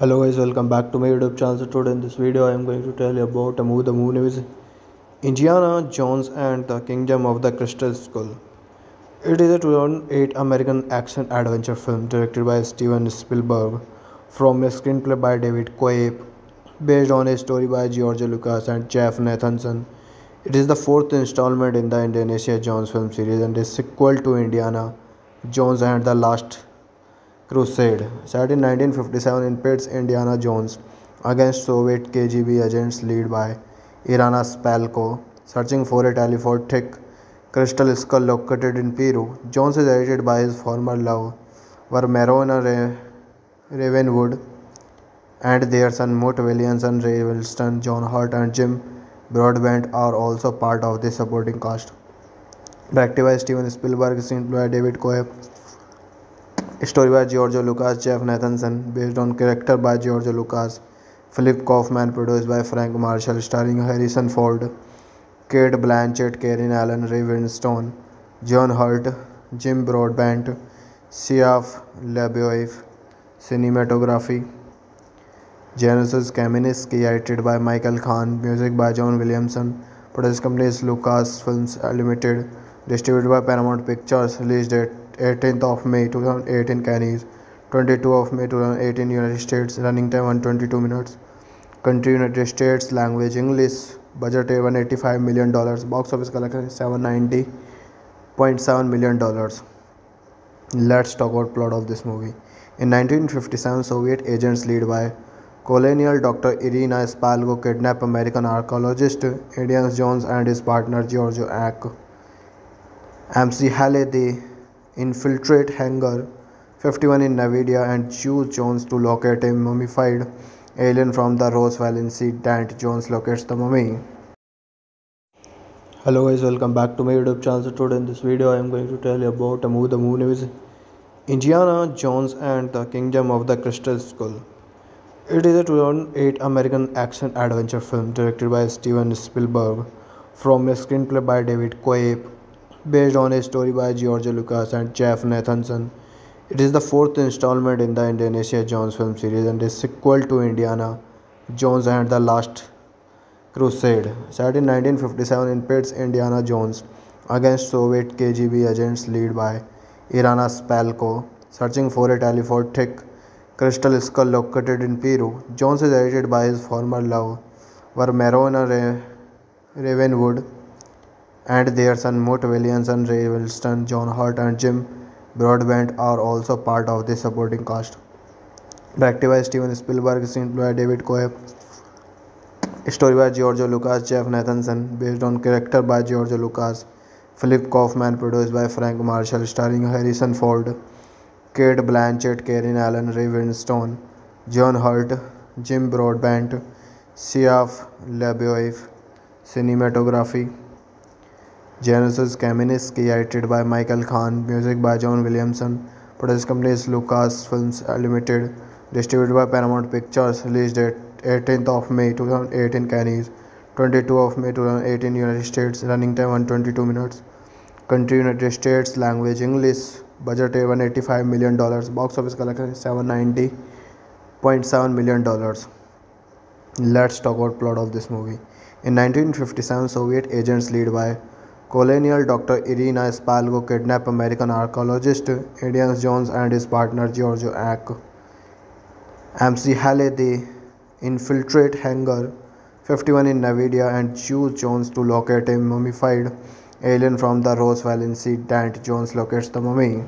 Hello guys, welcome back to my YouTube channel. So today in this video I am going to tell you about a movie. The movie name is Indiana Jones and the Kingdom of the Crystal Skull. It is a 2008 American action adventure film directed by Steven Spielberg from a screenplay by David Koepp based on a story by George Lucas and Jeff Nathanson. It is the fourth installment in the Indiana Jones film series and is sequel to Indiana Jones and the Last Crusade. Set in 1957 in pits, Indiana Jones against Soviet KGB agents led by Irina Spalko, searching for a telepathic crystal skull located in Peru. Jones is aided by his former love, Marion Ravenwood, and their son Mutt Williams and Ray Winstone. John Hurt and Jim Broadbent are also part of the supporting cast. Directed by Steven Spielberg, screenplay by David Koepp. Story by George Lucas, Jeff Nathanson, based on character by George Lucas. Philip Kaufman, produced by Frank Marshall, starring Harrison Ford, Cate Blanchett, Karen Allen, Ray Winstone, John Hurt, Jim Broadbent, Shia LaBeouf. Cinematography, Janusz Kamiński, edited by Michael Kahn, music by John Williams. Production company is Lucasfilm Limited, distributed by Paramount Pictures. Release date 18th of May 2018 Cannes, 22 of May 2018 United States. Running time 122 minutes. Country United States. Language English. Budget $185 million. Box office collection $790.7 million. Let's talk about plot of this movie. In 1957, Soviet agents led by colonial Dr. Irina Spalko kidnap American archaeologist Indiana Jones and his partner George MC Hale. They infiltrate Hangar 51 in Nevada and choose Jones to locate a mummified alien from the Roswell incident. Jones locates the mummy. Hello guys, welcome back to my YouTube channel. So today in this video I am going to tell you about a movie. The movie name is Indiana Jones and the Kingdom of the Crystal Skull. It is a 2008 American action adventure film directed by Steven Spielberg from a screenplay by David Koepp, based on a story by George Lucas and Jeff Nathanson. It is the fourth installment in the Indiana Jones film series and is sequel to Indiana Jones and the Last Crusade. Set in 1957 in pits, Indiana Jones against Soviet KGB agents led by Irina Spalko, searching for a telepathic crystal skull located in Peru. Jones is aided by his former love, Marion Ravenwood, and their son Mutt Williams and Ray Winstone. John Hurt and Jim Broadbent are also part of the supporting cast. Directed by Steven Spielberg, screenplay by David Koepp. Story by George Lucas, Jeff Nathanson, based on character by George Lucas. Philip Kaufman, produced by Frank Marshall, starring Harrison Ford, Cate Blanchett, Karen Allen, Ray Winstone, John Hurt, Jim Broadbent, Shia LaBeouf. Cinematography, Janusz Kamiński, edited by Michael Kahn, music by John Williams. Production company is Lucasfilm Limited, distributed by Paramount Pictures. Release date 18th of May 2018 Cannes, 22 of May 2018 United States. Running time 122 minutes. Country United States. Language English. Budget $185 million. Box office collection $790.7 million. Let's talk about plot of this movie. In 1957, Soviet agents led by colonial Dr. Irina Spalko kidnap American archaeologist Indiana Jones and his partner George MC Hale. They infiltrate Hangar 51 in Nevada and choose Jones to locate a mummified alien from the Roswell incident. Jones locates the mummy.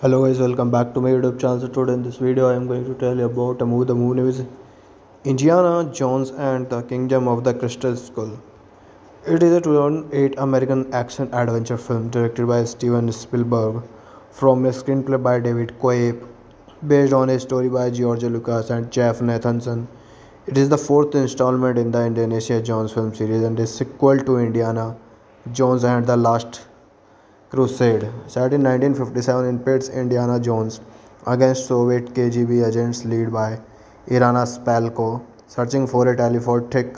Hello guys, welcome back to my YouTube channel. So today in this video I am going to tell you about a movie. The movie name is Indiana Jones and the Kingdom of the Crystal Skull. It is a 2008 American action adventure film directed by Steven Spielberg from a screenplay by David Koepp, based on a story by George Lucas and Jeff Nathanson. It is the fourth installment in the Indiana Jones film series and is sequel to Indiana Jones and the Last Crusade. Set in 1957 in pits Indiana Jones against Soviet KGB agents led by Irina Spalko, searching for a telepathic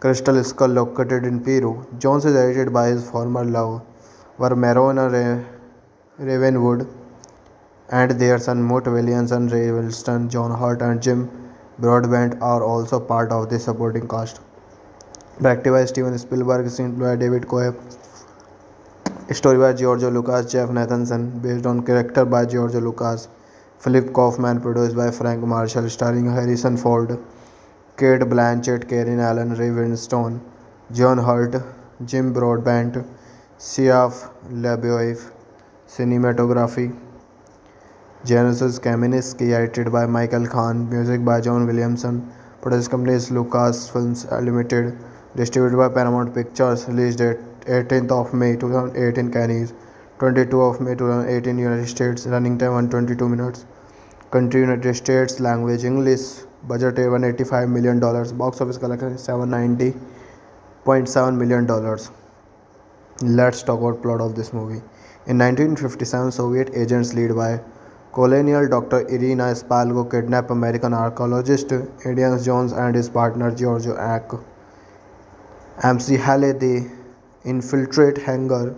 crystal skull located in Peru. Jones is aided by his former love, Marion Ravenwood, and their son Mutt Williams and Ray Winstone. John Hurt and Jim Broadbent are also part of the supporting cast. Directed by Steven Spielberg, screenplay by David Koepp, story by George Lucas, Jeff Nathanson, based on character by George Lucas, Philip Kaufman, produced by Frank Marshall, starring Harrison Ford, Cate Blanchett, Karen Allen, Ray Winstone, John Hurt, Jim Broadbent, Shia LaBeouf, cinematography Janusz Kamiński, edited by Michael Kahn, music by John Williams, produced company is Lucasfilm Limited, distributed by Paramount Pictures, released date 18th of May 2018 Cannes, 22 of May 2018 United States, running time 122 minutes, country United States, language English, budget $185 million, box office collection $790.7 million. Let's talk about plot of this movie. In 1957, Soviet agents led by colonial Dr. Irina Spalko kidnapped American archaeologist Indiana Jones and his partner George M.C. Haley. They infiltrate Hangar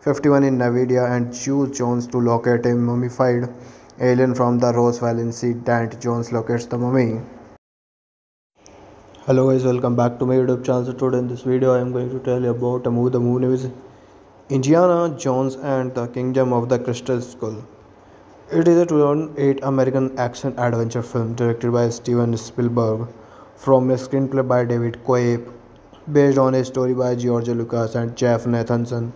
51 in Nevada and choose Jones to locate a mummified alien from the Roswell incident. Jones locates the mummy. Hello guys, welcome back to my YouTube channel. Today in this video I am going to tell you about a movie. The movie is Indiana Jones and the Kingdom of the Crystal Skull. It is a 2008 American action-adventure film directed by Steven Spielberg from a screenplay by David Koepp based on a story by George Lucas and Jeff Nathanson.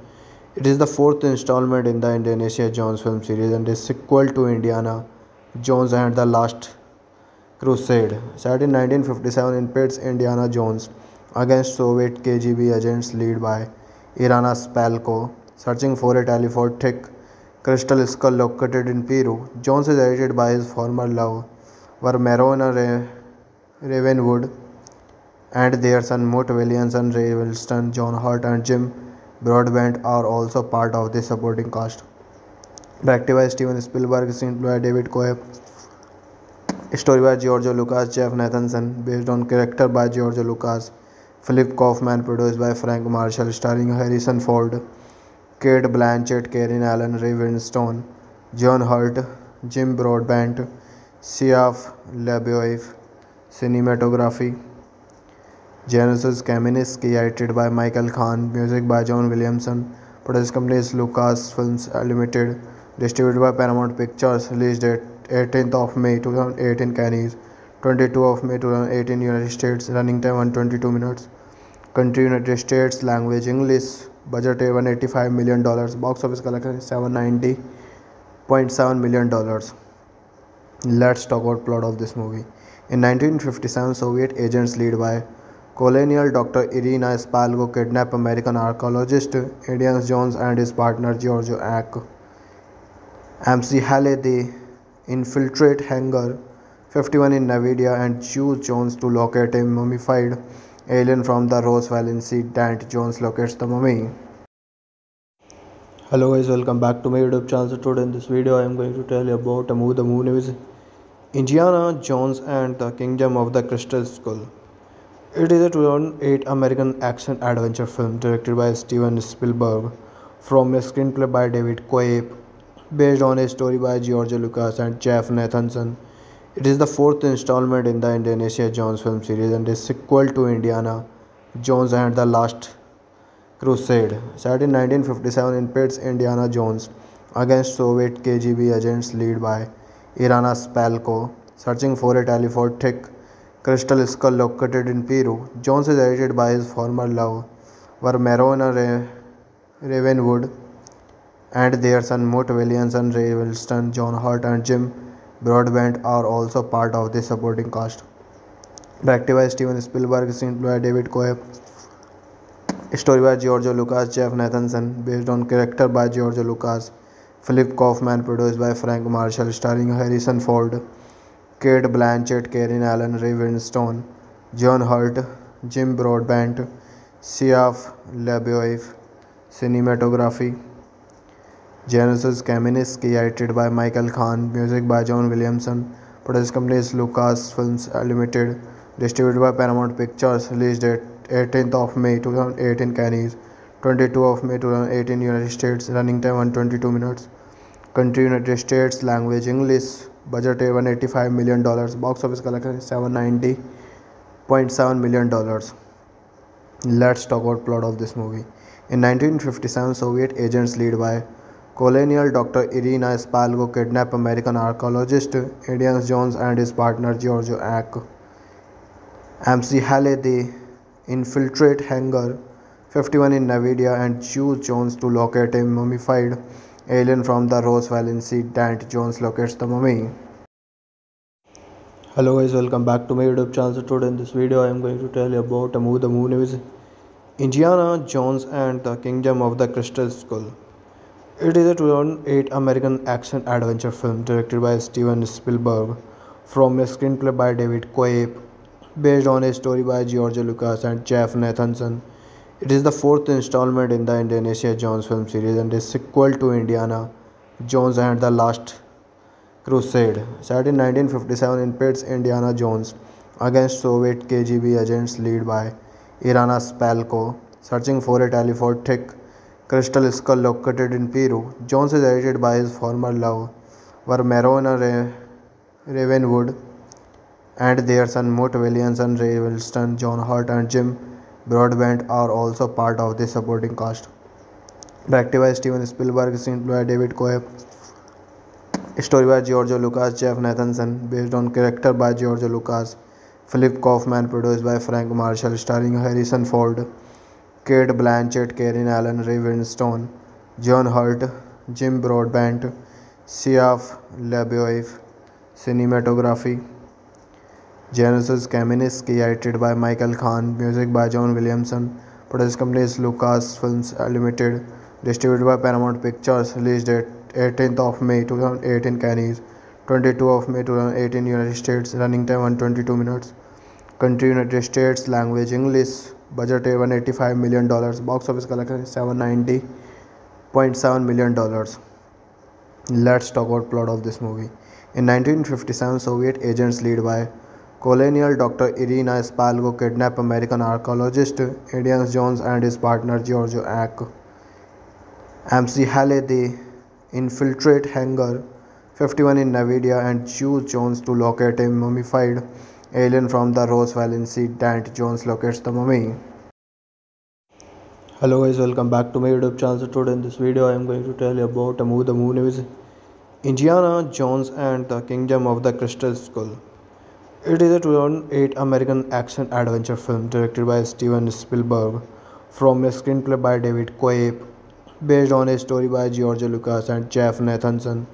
It is the fourth installment in the Indiana Jones film series and is sequel to Indiana Jones and the Last Crusade. Set in 1957 in pits Indiana Jones against Soviet KGB agents led by Irina Spalko, searching for a telepathic crystal skull located in Peru. Jones is aided by his former love, Marion Ravenwood, and their son Mutt Williams and Ray Winstone. John Hurt and Jim Broadbent are also part of the supporting cast. Directed by Steven Spielberg, screenplay by David Koepp, story by George Lucas, Jeff Nathanson, based on character by George Lucas, Philip Kaufman, produced by Frank Marshall, starring Harrison Ford, Cate Blanchett, Karen Allen, Ray Winstone, John Hurt, Jim Broadbent, Shia LaBeouf, cinematography Janusz Kamiński, edited by Michael Kahn, music by John Williams, produced company is Lucasfilm Limited, distributed by Paramount Pictures, released date 18th of May 2018 Cannes, 22 of May 2018 United States, running time 122 minutes, country United States, language English, budget $185 million, box office collection $790.7 million. Let's talk about plot of this movie. In 1957, Soviet agents led by colonial Dr. Irina Spalko kidnapped American archaeologist Indiana Jones and his partner George M.C. Haley. They infiltrate Hangar 51 in Nevada and choose Jones to locate a mummified alien from the Roswell incident. Jones locates the mummy. Hello guys, welcome back to my YouTube channel. Today in this video I am going to tell you about a movie. The movie is Indiana Jones and the Kingdom of the Crystal Skull. It is a 2008 American action-adventure film directed by Steven Spielberg from a screenplay by David Koepp based on a story by George Lucas and Jeff Nathanson. It is the fourth installment in the Indiana Jones film series and is sequel to Indiana Jones and the Last Crusade. Set in 1957 in pits Indiana Jones against Soviet KGB agents led by Irina Spalko, searching for a telepathic crystal skull located in Peru. Jones is aided by his former love, Marion Ravenwood, and their son Mutt Williams and Ray Winstone. John Hurt and Jim Broadbent are also part of the supporting cast. Directed by Steven Spielberg, screenplay by David Koepp, story by George Lucas, Jeff Nathanson, based on character by George Lucas, Philip Kaufman, produced by Frank Marshall, starring Harrison Ford, Cate Blanchett, Karen Allen, Ray Winstone, John Hurt, Jim Broadbent, Shia LaBeouf. Cinematography, Janusz Kamiński, edited by Michael Kahn, music by John Williams. Production company is Lucasfilm Limited, distributed by Paramount Pictures. Release date 18th of May 2018 Cannes, 22 of May 2018 United States. Running time 122 minutes. Country United States. Language English. Budget $185 million. Box office collection $790.7 million. Let's talk about plot of this movie. In 1957, Soviet agents led by colonial Dr. Irina Spalko kidnapped American archaeologist Indiana Jones and his partner George M.C. Hale. They infiltrate Hangar 51 in Nevada and choose Jones to locate a mummified alien from the Roswell incident. Jones locates the mummy. Hello guys, welcome back to my YouTube channel. So today in this video I am going to tell you about a movie. The movie is Indiana Jones and the Kingdom of the Crystal Skull. It is a 2008 American action adventure film directed by Steven Spielberg, from a screenplay by David Koepp, based on a story by George Lucas and Jeff Nathanson. It is the fourth installment in the Indiana Jones film series and is sequel to Indiana Jones and the Last Crusade. Set in 1957, in pits Indiana Jones against Soviet KGB agents led by Irina Spalko, searching for a telepathic crystal skull located in Peru. Jones is aided by his former love, Marion Ravenwood, and their son Mutt Williams and Ray Winstone. John Hurt and Jim Broadbent are also part of the supporting cast. Directed by Steven Spielberg, screenplay by David Koepp, story by George Lucas, Jeff Nathanson, based on character by George Lucas. Philip Kaufman, produced by Frank Marshall, starring Harrison Ford, Cate Blanchett, Karen Allen, Ray Winstone, John Hurt, Jim Broadbent, Shia LaBeouf. Cinematography, Janusz Kamiński, edited by Michael Kahn, music by John Williams. Production company is Lucasfilm Limited, distributed by Paramount Pictures. Release date 18th of May 2018 Cannes, 22 of May 2018 United States. Running time 122 minutes. Country United States. Language English. Budget $185 million. Box office collection $790.7 million. Let's talk about plot of this movie. In 1957, Soviet agents led by colonial Dr. Irina Spalko kidnapped American archaeologist Indiana Jones and his partner George M.C. Hale. They infiltrate Hangar 51 in Nevada and choose Jones to locate a mummified alien from the Roswell incident. Jones locates the mummy. Hello guys, welcome back to my YouTube channel. So today in this video I am going to tell you about a movie. The movie is Indiana Jones and the Kingdom of the Crystal Skull. It is a 2008 American action adventure film directed by Steven Spielberg, from a screenplay by David Koepp, based on a story by George Lucas and Jeff Nathanson.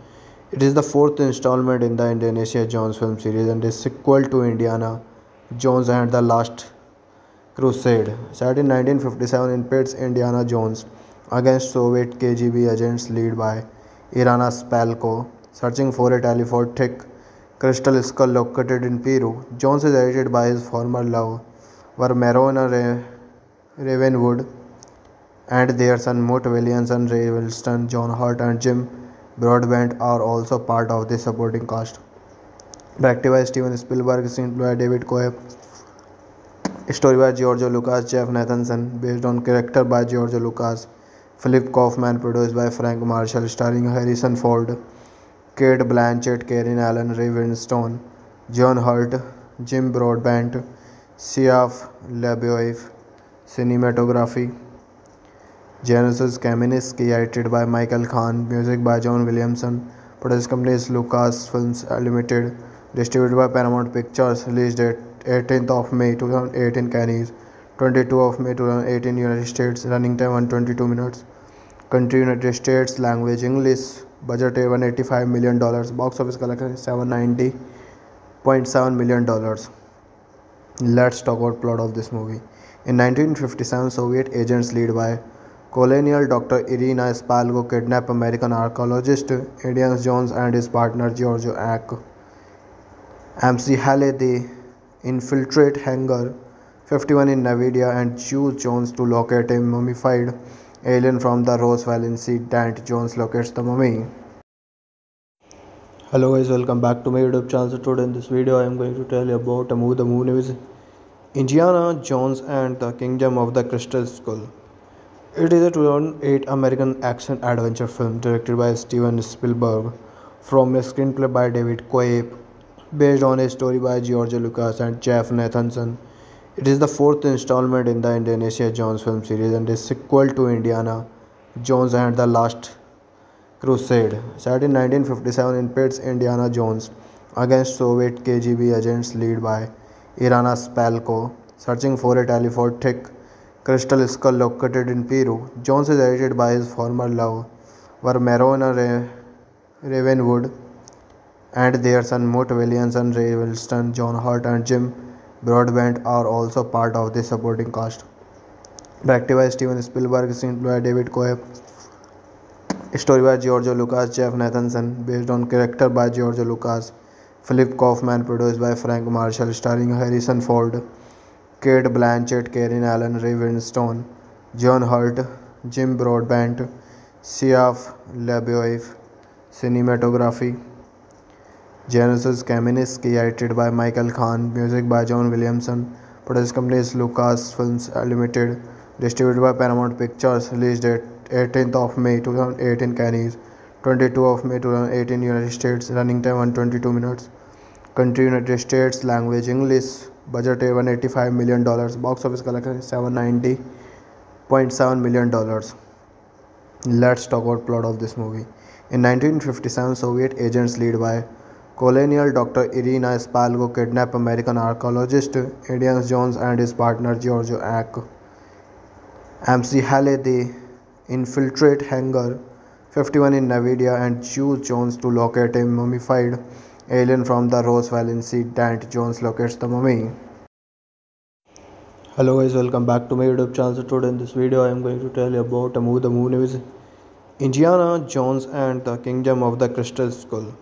It is the fourth installment in the Indiana Jones film series and is sequel to Indiana Jones and the Last Crusade. Set in 1957, in pits Indiana Jones against Soviet KGB agents led by Irina Spalko, searching for a telepathic crystal skull located in Peru. Jones is aided by his former love, Marion Ravenwood, and their son Mutt Williams and Ray Wilson. John Hurt and Jim Broadbent are also part of the supporting cast. Directed by Steven Spielberg, screenplay by David Koepp, story by George Lucas, Jeff Nathanson, based on character by George Lucas. Philip Kaufman, produced by Frank Marshall, starring Harrison Ford, Cate Blanchett, Karen Allen, Ray Winstone, John Hurt, Jim Broadbent, Shia LaBeouf. Cinematography, Janusz Kamiński, edited by Michael Kahn, music by John Williams. Production company is Lucasfilm Limited, distributed by Paramount Pictures. Release date 18th of May 2018 Cannes, 22 of May 2018 United States. Running time 122 minutes. Country United States. Language English. Budget $185 million. Box office collection $790.7 million. Let's talk about plot of this movie. In 1957, Soviet agents led by colonial doctor Irina Spalko kidnapped American archaeologist Indiana Jones and his partner George MC Hale. They infiltrate Hangar 51 in Nevada and choose Jones to locate a mummified alien from the Roswell incident. Jones locates the mummy. Hello guys, welcome back to my YouTube channel. So today in this video I am going to tell you about a movie. The movie is Indiana Jones and the Kingdom of the Crystal Skull. It is a 2008 American action adventure film directed by Steven Spielberg from a screenplay by David Koepp based on a story by George Lucas and Jeff Nathanson. It is the fourth installment in the Indiana Jones film series and is sequel to Indiana Jones and the Last Crusade. Set in 1957 in pits, Indiana Jones against Soviet KGB agents led by Irina Spalko searching for a telepathic crystal skull located in Peru. Jones is aided by his former love, Marion Ravenwood, and their son Mutt Williams and Ray Winstone. John Hurt and Jim Broadbent are also part of the supporting cast. Directed by Steven Spielberg, screenplay by David Koepp, story by George Lucas, Jeff Nathanson, based on character by George Lucas, Philip Kaufman, produced by Frank Marshall, starring Harrison Ford, Cate Blanchett, Karen Allen, Ray Winstone, John Hurt, Jim Broadbent, Shia LaBeouf. Cinematography, Janusz Kamiński, edited by Michael Kahn, music by John Williams. Production company is Lucasfilm Limited, distributed by Paramount Pictures. Release date 18th of May 2018 Cannes, 22 of May 2018 United States. Running time 122 minutes. Country United States. Language English. Budget $185 million. Box office collection $790.7 million. Let's talk about plot of this movie. In 1957, Soviet agents led by colonial doctor Irina Spalko kidnap American archaeologist Indiana Jones and his partner George MC Hale. They infiltrate Hangar 51 in Nevada and choose Jones to locate a mummified alien from the Roswell incident. Jones locates the mummy. Hello guys, welcome back to my YouTube channel. So today in this video I am going to tell you about a movie. The movie is Indiana Jones and the Kingdom of the Crystal Skull.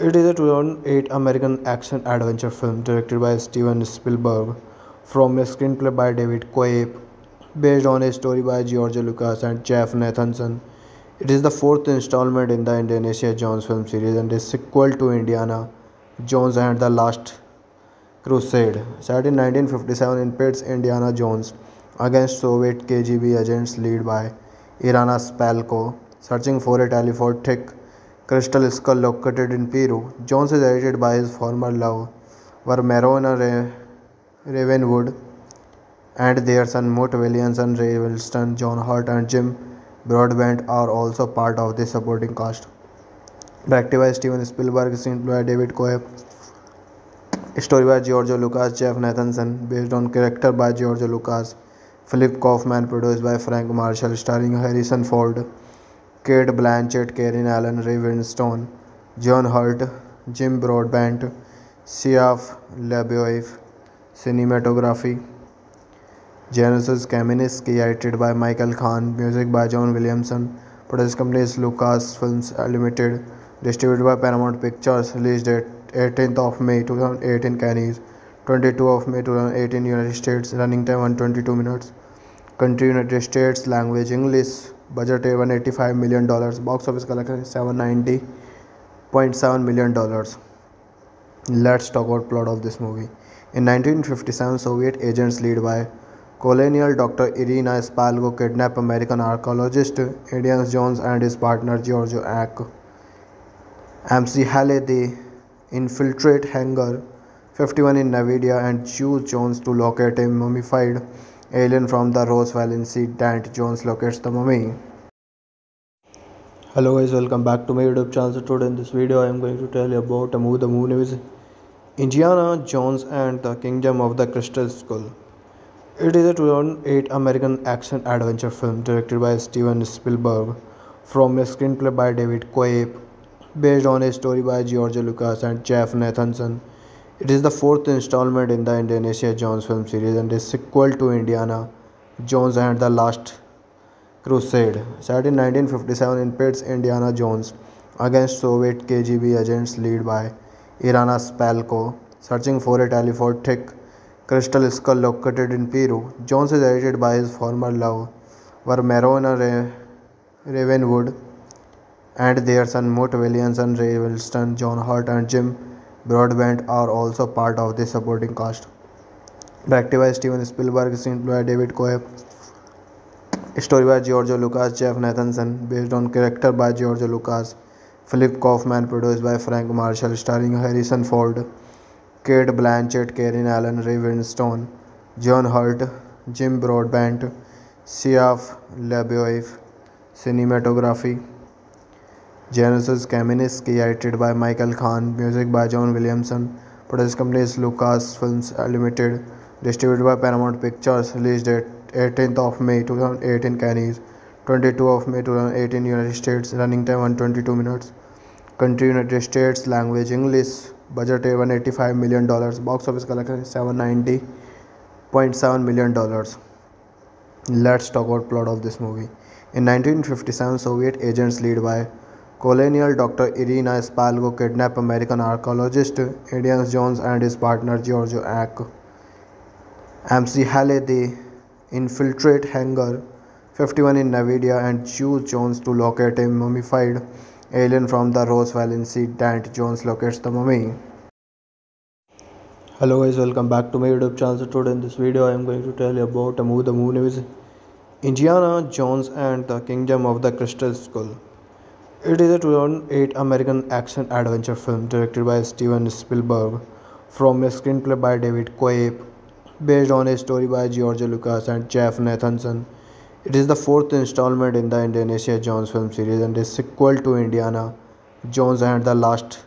It is a 2008 American action adventure film directed by Steven Spielberg from a screenplay by David Koepp based on a story by George Lucas and Jeff Nathanson. It is the fourth installment in the Indiana Jones film series and is sequel to Indiana Jones and the Last Crusade. Set in 1957 in pits, Indiana Jones against Soviet KGB agents led by Irina Spalko searching for a telepathic crystal skull located in Peru. Jones is aided by his former love, Marion Ravenwood, and their son Mutt Williams and Ray Winstone. John Hurt and Jim Broadbent are also part of the supporting cast. Directed by Steven Spielberg, screenplay by David Koepp, story by George Lucas, Jeff Nathanson, based on character by George Lucas, Philip Kaufman, produced by Frank Marshall, starring Harrison Ford, Cate Blanchett, Karen Allen, Ray Winstone, John Hurt, Jim Broadbent, Shia LaBeouf. Cinematography, Janusz Kamiński, edited by Michael Kahn, music by John Williamson. Production company is Lucasfilm Limited, distributed by Paramount Pictures. Release date 18th of May 2018 Cannes, 22 of May 2018 United States. Running time 122 minutes. Country United States. Language English. Budget $185 million. Box office collection $790.7 million. Let's talk about plot of this movie. In 1957, Soviet agents led by colonial doctor Irina Spalko kidnapped American archaeologist Indiana Jones and his partner George MC Hale. They infiltrate Hangar 51 in Nevada and choose Jones to locate a mummified alien from the Roswell incident. Jones locates the mummy. Hello guys, welcome back to my YouTube channel. So today in this video I am going to tell you about a movie. The movie is Indiana Jones and the Kingdom of the Crystal Skull. It is a 2008 American action adventure film directed by Steven Spielberg from a screenplay by David Koepp based on a story by George Lucas and Jeff Nathanson. It is the fourth installment in the Indiana Jones film series and is sequel to Indiana Jones and the Last Crusade, set in 1957 in pits Indiana Jones against Soviet KGB agents led by Irina Spalko, searching for a telepathic crystal skull located in Peru. Jones is aided by his former love, Marion Ravenwood, and their son Mutt Williams and Ray Winstone. John Hurt and Jim Broadbent are also part of the supporting cast. Directed by Steven Spielberg, screenplay by David Koepp, story by George Lucas, Jeff Nathanson, based on character by George Lucas, Philip Kaufman, produced by Frank Marshall, starring Harrison Ford, Cate Blanchett, Karen Allen, Ray Winstone, John Hurt, Jim Broadbent, Shia LaBeouf, cinematography, Janusz Kamiński, edited by Michael Kahn, music by John Williams. Production company is Lucasfilm Limited, distributed by Paramount Pictures, released date 18th of May 2018 Cannes, 22 of May 2018 United States, running time 122 minutes, country United States, language English, budget $185 million, box office collection $790.7 million. Let's talk about plot of this movie. In 1957, Soviet agents led by colonial Dr. Irina Spalko kidnapped American archaeologist Indiana Jones and his partner George M.C. Hale. They infiltrate Hangar 51 in Nevada and choose Jones to locate a mummified alien from the Roswell incident. Jones locates the mummy. Hello guys, welcome back to my YouTube channel. So today in this video I am going to tell you about a movie. The movie is Indiana Jones and the Kingdom of the Crystal Skull. It is a 2008 American action-adventure film directed by Steven Spielberg, from a screenplay by David Koepp, based on a story by George Lucas and Jeff Nathanson. It is the fourth installment in the Indiana Jones film series and is sequel to Indiana Jones and the Last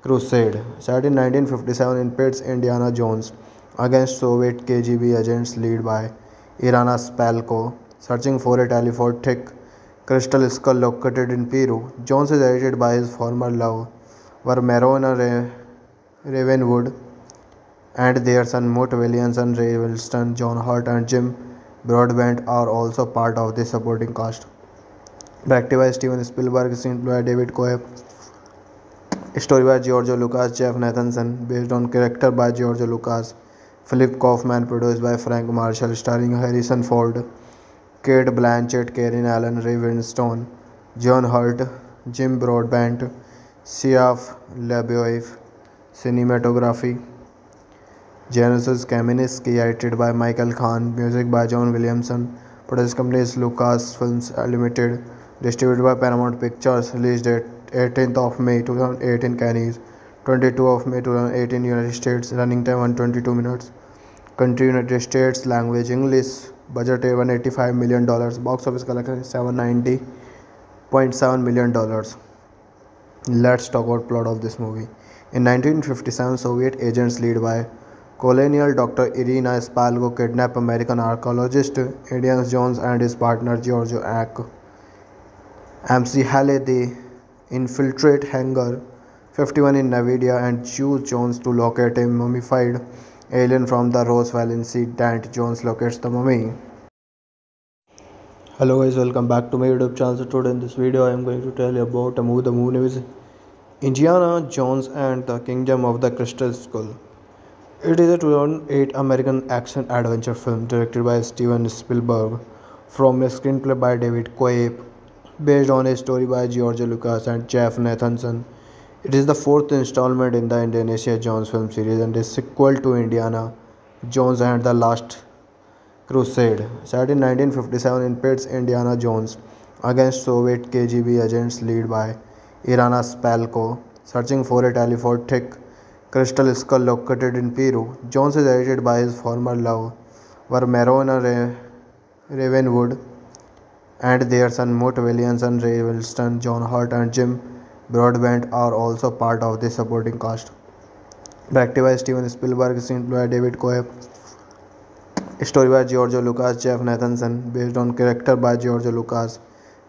Crusade. Set in 1957 in pits Indiana Jones against Soviet KGB agents led by Irina Spalko, searching for a telepathic crystal skull located in Peru. Jones is aided by his former love, Marion Ravenwood, and their son Mutt Williams and Ray Winstone. John Hurt and Jim Broadbent are also part of the supporting cast. Directed by Steven Spielberg, screenplay by David Koepp, story by George Lucas, Jeff Nathanson, based on character by George Lucas, Philip Kaufman, produced by Frank Marshall, starring Harrison Ford, Cate Blanchett, Karen Allen, Ray Winstone, John Hurt, Jim Broadbent, Shia LaBeouf, cinematography, Janusz Kamiński, edited by Michael Kahn, music by John Williams. Production company is Lucasfilm Limited, distributed by Paramount Pictures, released date 18th of May 2018 Cannes, 22 of May 2018 United States, running time 122 minutes, country United States, language English. Budget $185 million, box office collection $790.7 million. Let's talk about plot of this movie. In 1957, Soviet agents led by colonial Dr. Irina Spalko kidnapped American archaeologist Indiana Jones and his partner George M.C. Hale. They infiltrate Hangar 51 in Nevada and choose Jones to locate a mummified alien from the Roswell incident. Jones locates the mummy. Hello guys, welcome back to my YouTube channel. So today in this video I am going to tell you about a movie. The movie is Indiana Jones and the Kingdom of the Crystal Skull. It is a 2008 American action-adventure film directed by Steven Spielberg, from a screenplay by David Koepp, based on a story by George Lucas and Jeff Nathanson. It is the fourth installment in the Indiana Jones film series and is sequel to Indiana Jones and the Last Crusade. Set in 1957 in pits Indiana Jones against Soviet KGB agents led by Irina Spalko, searching for a telepathic crystal skull located in Peru. Jones is aided by his former love, Marion Ravenwood, and their son Mutt Williams and Ray Winstone. John Hurt and Jim Broadbent are also part of the supporting cast. Directed by Steven Spielberg, screenplay by David Koepp, story by George Lucas, Jeff Nathanson, based on character by George Lucas,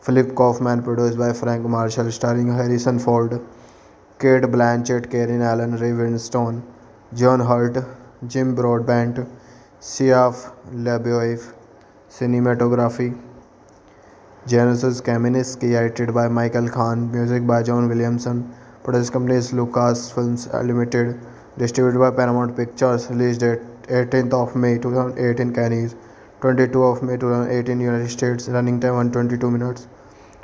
Philip Kaufman, produced by Frank Marshall, starring Harrison Ford, Cate Blanchett, Karen Allen, Ray Winstone, John Hurt, Jim Broadbent, Shia LaBeouf, cinematography, Janusz Kamiński, edited by Michael Kahn, music by John Williams, production company is Lucasfilm Limited, distributed by Paramount Pictures, released date 18th of May 2018 Cannes, 22 of May 2018 United States, running time 122 minutes,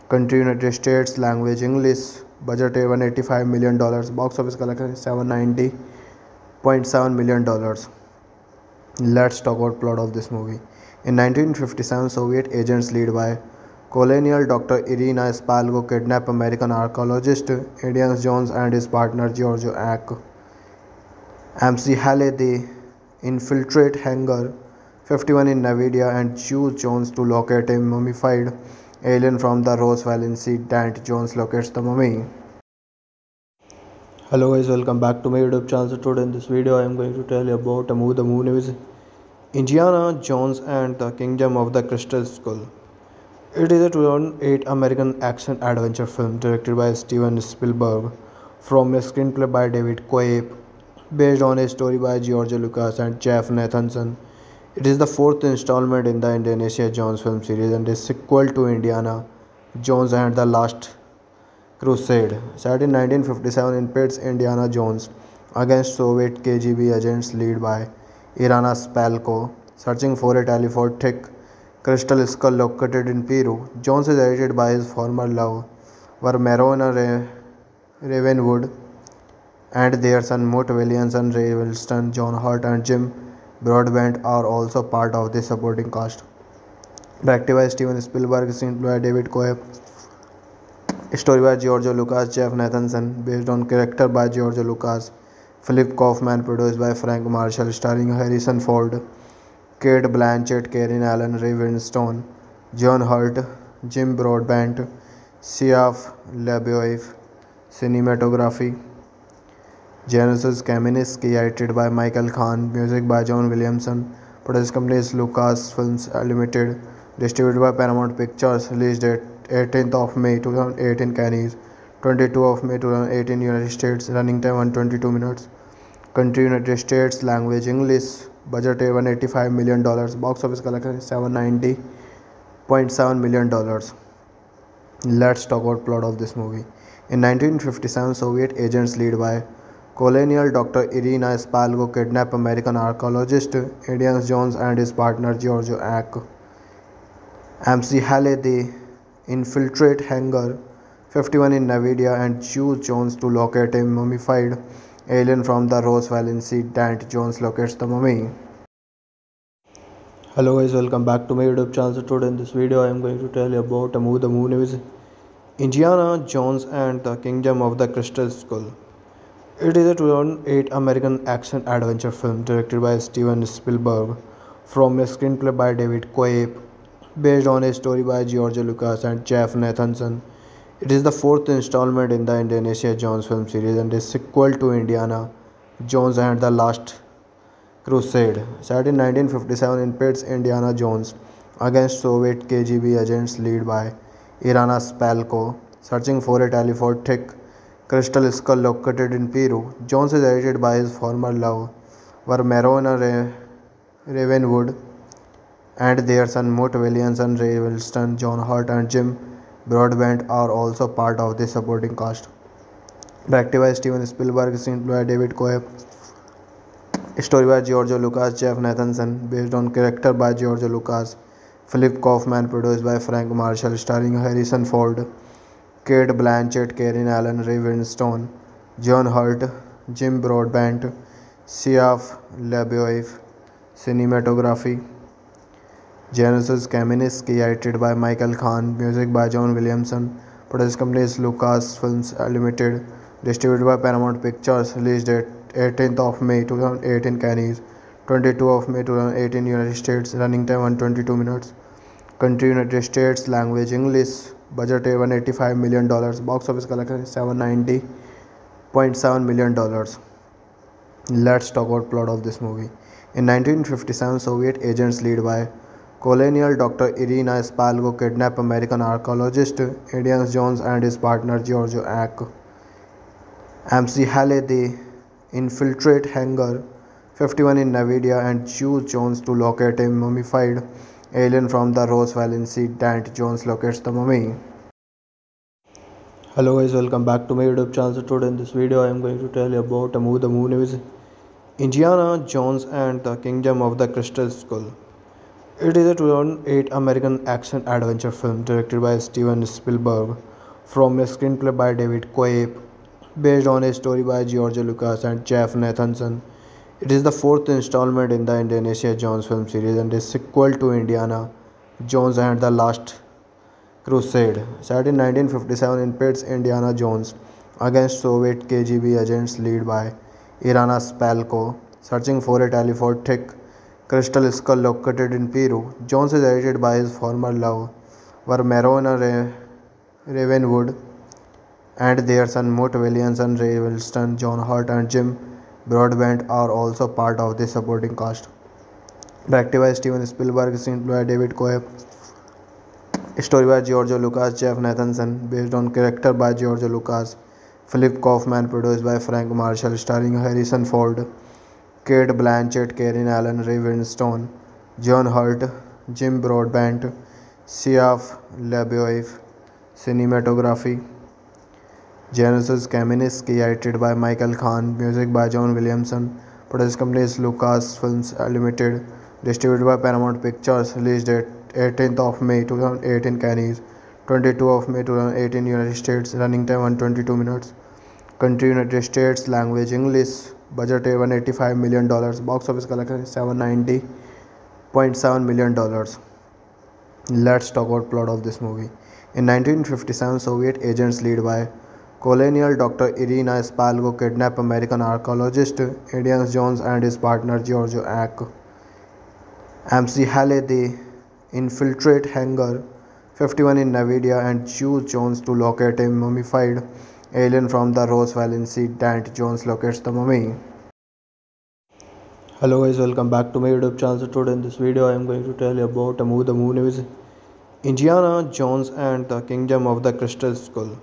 country United States, language English, budget $185 million, box office collection $790.7 million. Let's talk about plot of this movie. In 1957, Soviet agents led by colonial Dr. Irina Spalko kidnapped American archaeologist Indiana Jones and his partner George MC Hale. They infiltrate Hangar 51 in Nevada and choose Jones to locate a mummified alien from the Roswell incident. Jones locates the mummy. Hello guys, welcome back to my YouTube channel. So today in this video I am going to tell you about a movie. The movie is Indiana Jones and the Kingdom of the Crystal Skull. It is a 2008 American action adventure film directed by Steven Spielberg, from a screenplay by David Koepp, based on a story by George Lucas and Jeff Nathanson. It is the fourth installment in the Indiana Jones film series and is sequel to Indiana Jones and the Last Crusade. Set in 1957 in pits, Indiana Jones against Soviet KGB agents led by Irina Spalko, searching for a telepathic crystal skull located in Peru. Jones is aided by his former love, Marion Ravenwood, and their son Mutt Williams and Ray Winstone. John Hurt and Jim Broadbent are also part of the supporting cast. Directed by Steven Spielberg, screenplay by David Koepp, story by George Lucas, Jeff Nathanson, based on character by George Lucas, Philip Kaufman, produced by Frank Marshall, starring Harrison Ford, Cate Blanchett, Karen Allen, Ray Winstone, John Hurt, Jim Broadbent, Shia LaBeouf. Cinematography Janusz Kamiński, edited by Michael Kahn, music by John Williams, production company is Lucasfilm Limited, distributed by Paramount Pictures, release date 18th of May 2018 Cannes, 22 of May 2018 United States, running time 122 minutes, country United States, language English, budget $185 million, box office collection $790.7 million. Let's talk about plot of this movie. In 1957, Soviet agents led by colonial Dr. Irina Spalko kidnapped American archaeologist Indiana Jones and his partner George MC Hale. They infiltrate Hangar 51 in Nevada and choose Jones to locate a mummified alien from the Roswell incident. Jones locates the mummy. Hello guys, welcome back to my YouTube channel. So today in this video I am going to tell you about a movie. The movie is Indiana Jones and the Kingdom of the Crystal Skull. It is a 2008 American action adventure film directed by Steven Spielberg, from a screenplay by David Koepp, based on a story by George Lucas and Jeff Nathanson. It is the fourth installment in the Indiana Jones film series and is sequel to Indiana Jones and the Last Crusade. Set in 1957 in pits, Indiana Jones against Soviet KGB agents led by Irina Spalko, searching for a telepathic crystal skull located in Peru. Jones is aided by his former love, Marion Ravenwood, and their son Mutt Williams and Ray Wilson. John Hurt and Jim Broadbent are also part of the supporting cast. Directed by Steven Spielberg, screenplay by David Koepp, story by George Lucas, Jeff Nathanson, based on character by George Lucas, Philip Kaufman, produced by Frank Marshall, starring Harrison Ford, Cate Blanchett, Karen Allen, Ray Winstone, John Hurt, Jim Broadbent, Shia LaBeouf. Cinematography Janusz Kamiński, edited by Michael Kahn, music by John Williams, production company is Lucasfilm Limited, distributed by Paramount Pictures, release date 18th of May 2018 Cannes, 22 of May 2018 United States, running time 122 minutes, country United States, language English, budget $185 million, box office collection $790.7 million. Let's talk about plot of this movie. In 1957, Soviet agents led by colonial Dr. Irina Spalko kidnapped American archaeologist Indiana Jones and his partner George MC Hale. They infiltrate Hangar 51 in Nevada and choose Jones to locate a mummified Alien from the Roswell incident that Jones locates the mummy. Hello guys, welcome back to my YouTube channel. Today in this video I am going to tell you about a movie. The movie name is Indiana Jones and the Kingdom of the Crystal Skull. It is a 2008 American action adventure film directed by Steven Spielberg from a screenplay by David Koepp based on a story by George Lucas and Jeff Nathanson. It is the fourth installment in the Indiana Jones film series and is sequel to Indiana Jones and the Last Crusade. Set in 1957 in pits, Indiana Jones against Soviet KGB agents led by Irina Spalko, searching for a telepathic crystal skull located in Peru. Jones is aided by his former lover Marion Ravenwood and their son Mutt Williams and Ray Winstone. John Hurt and Jim Broadbent are also part of the supporting cast. Directed by Steven Spielberg, screenplay by David Koepp, story by George Lucas, Jeff Nathanson, based on character by George Lucas, Philip Kaufman, produced by Frank Marshall, starring Harrison Ford, Cate Blanchett, Karen Allen, Ray Winstone, John Hurt, Jim Broadbent, Shia LaBeouf, cinematography Janusz Kamiński, edited by Michael Kahn, music by John Williams, production company is Lucasfilm Limited, distributed by Paramount Pictures, released date 18th of May 2018 Canada, 22 of May 2018 United States, running time 122 minutes, country United States, language English, budget $185 million, box office collection $790.7 million. Let's talk about plot of this movie. In 1957, Soviet agents led by colonial Dr. Irina Spalko kidnapped American archaeologist Indiana Jones and his partner George MC Hale. They infiltrate Hangar 51 in Nevada and choose Jones to locate a mummified alien from the Roswell incident. Jones locates the mummy. Hello guys, welcome back to my YouTube channel. Today in this video I am going to tell you about a movie. The movie name is Indiana Jones and the Kingdom of the Crystal Skull.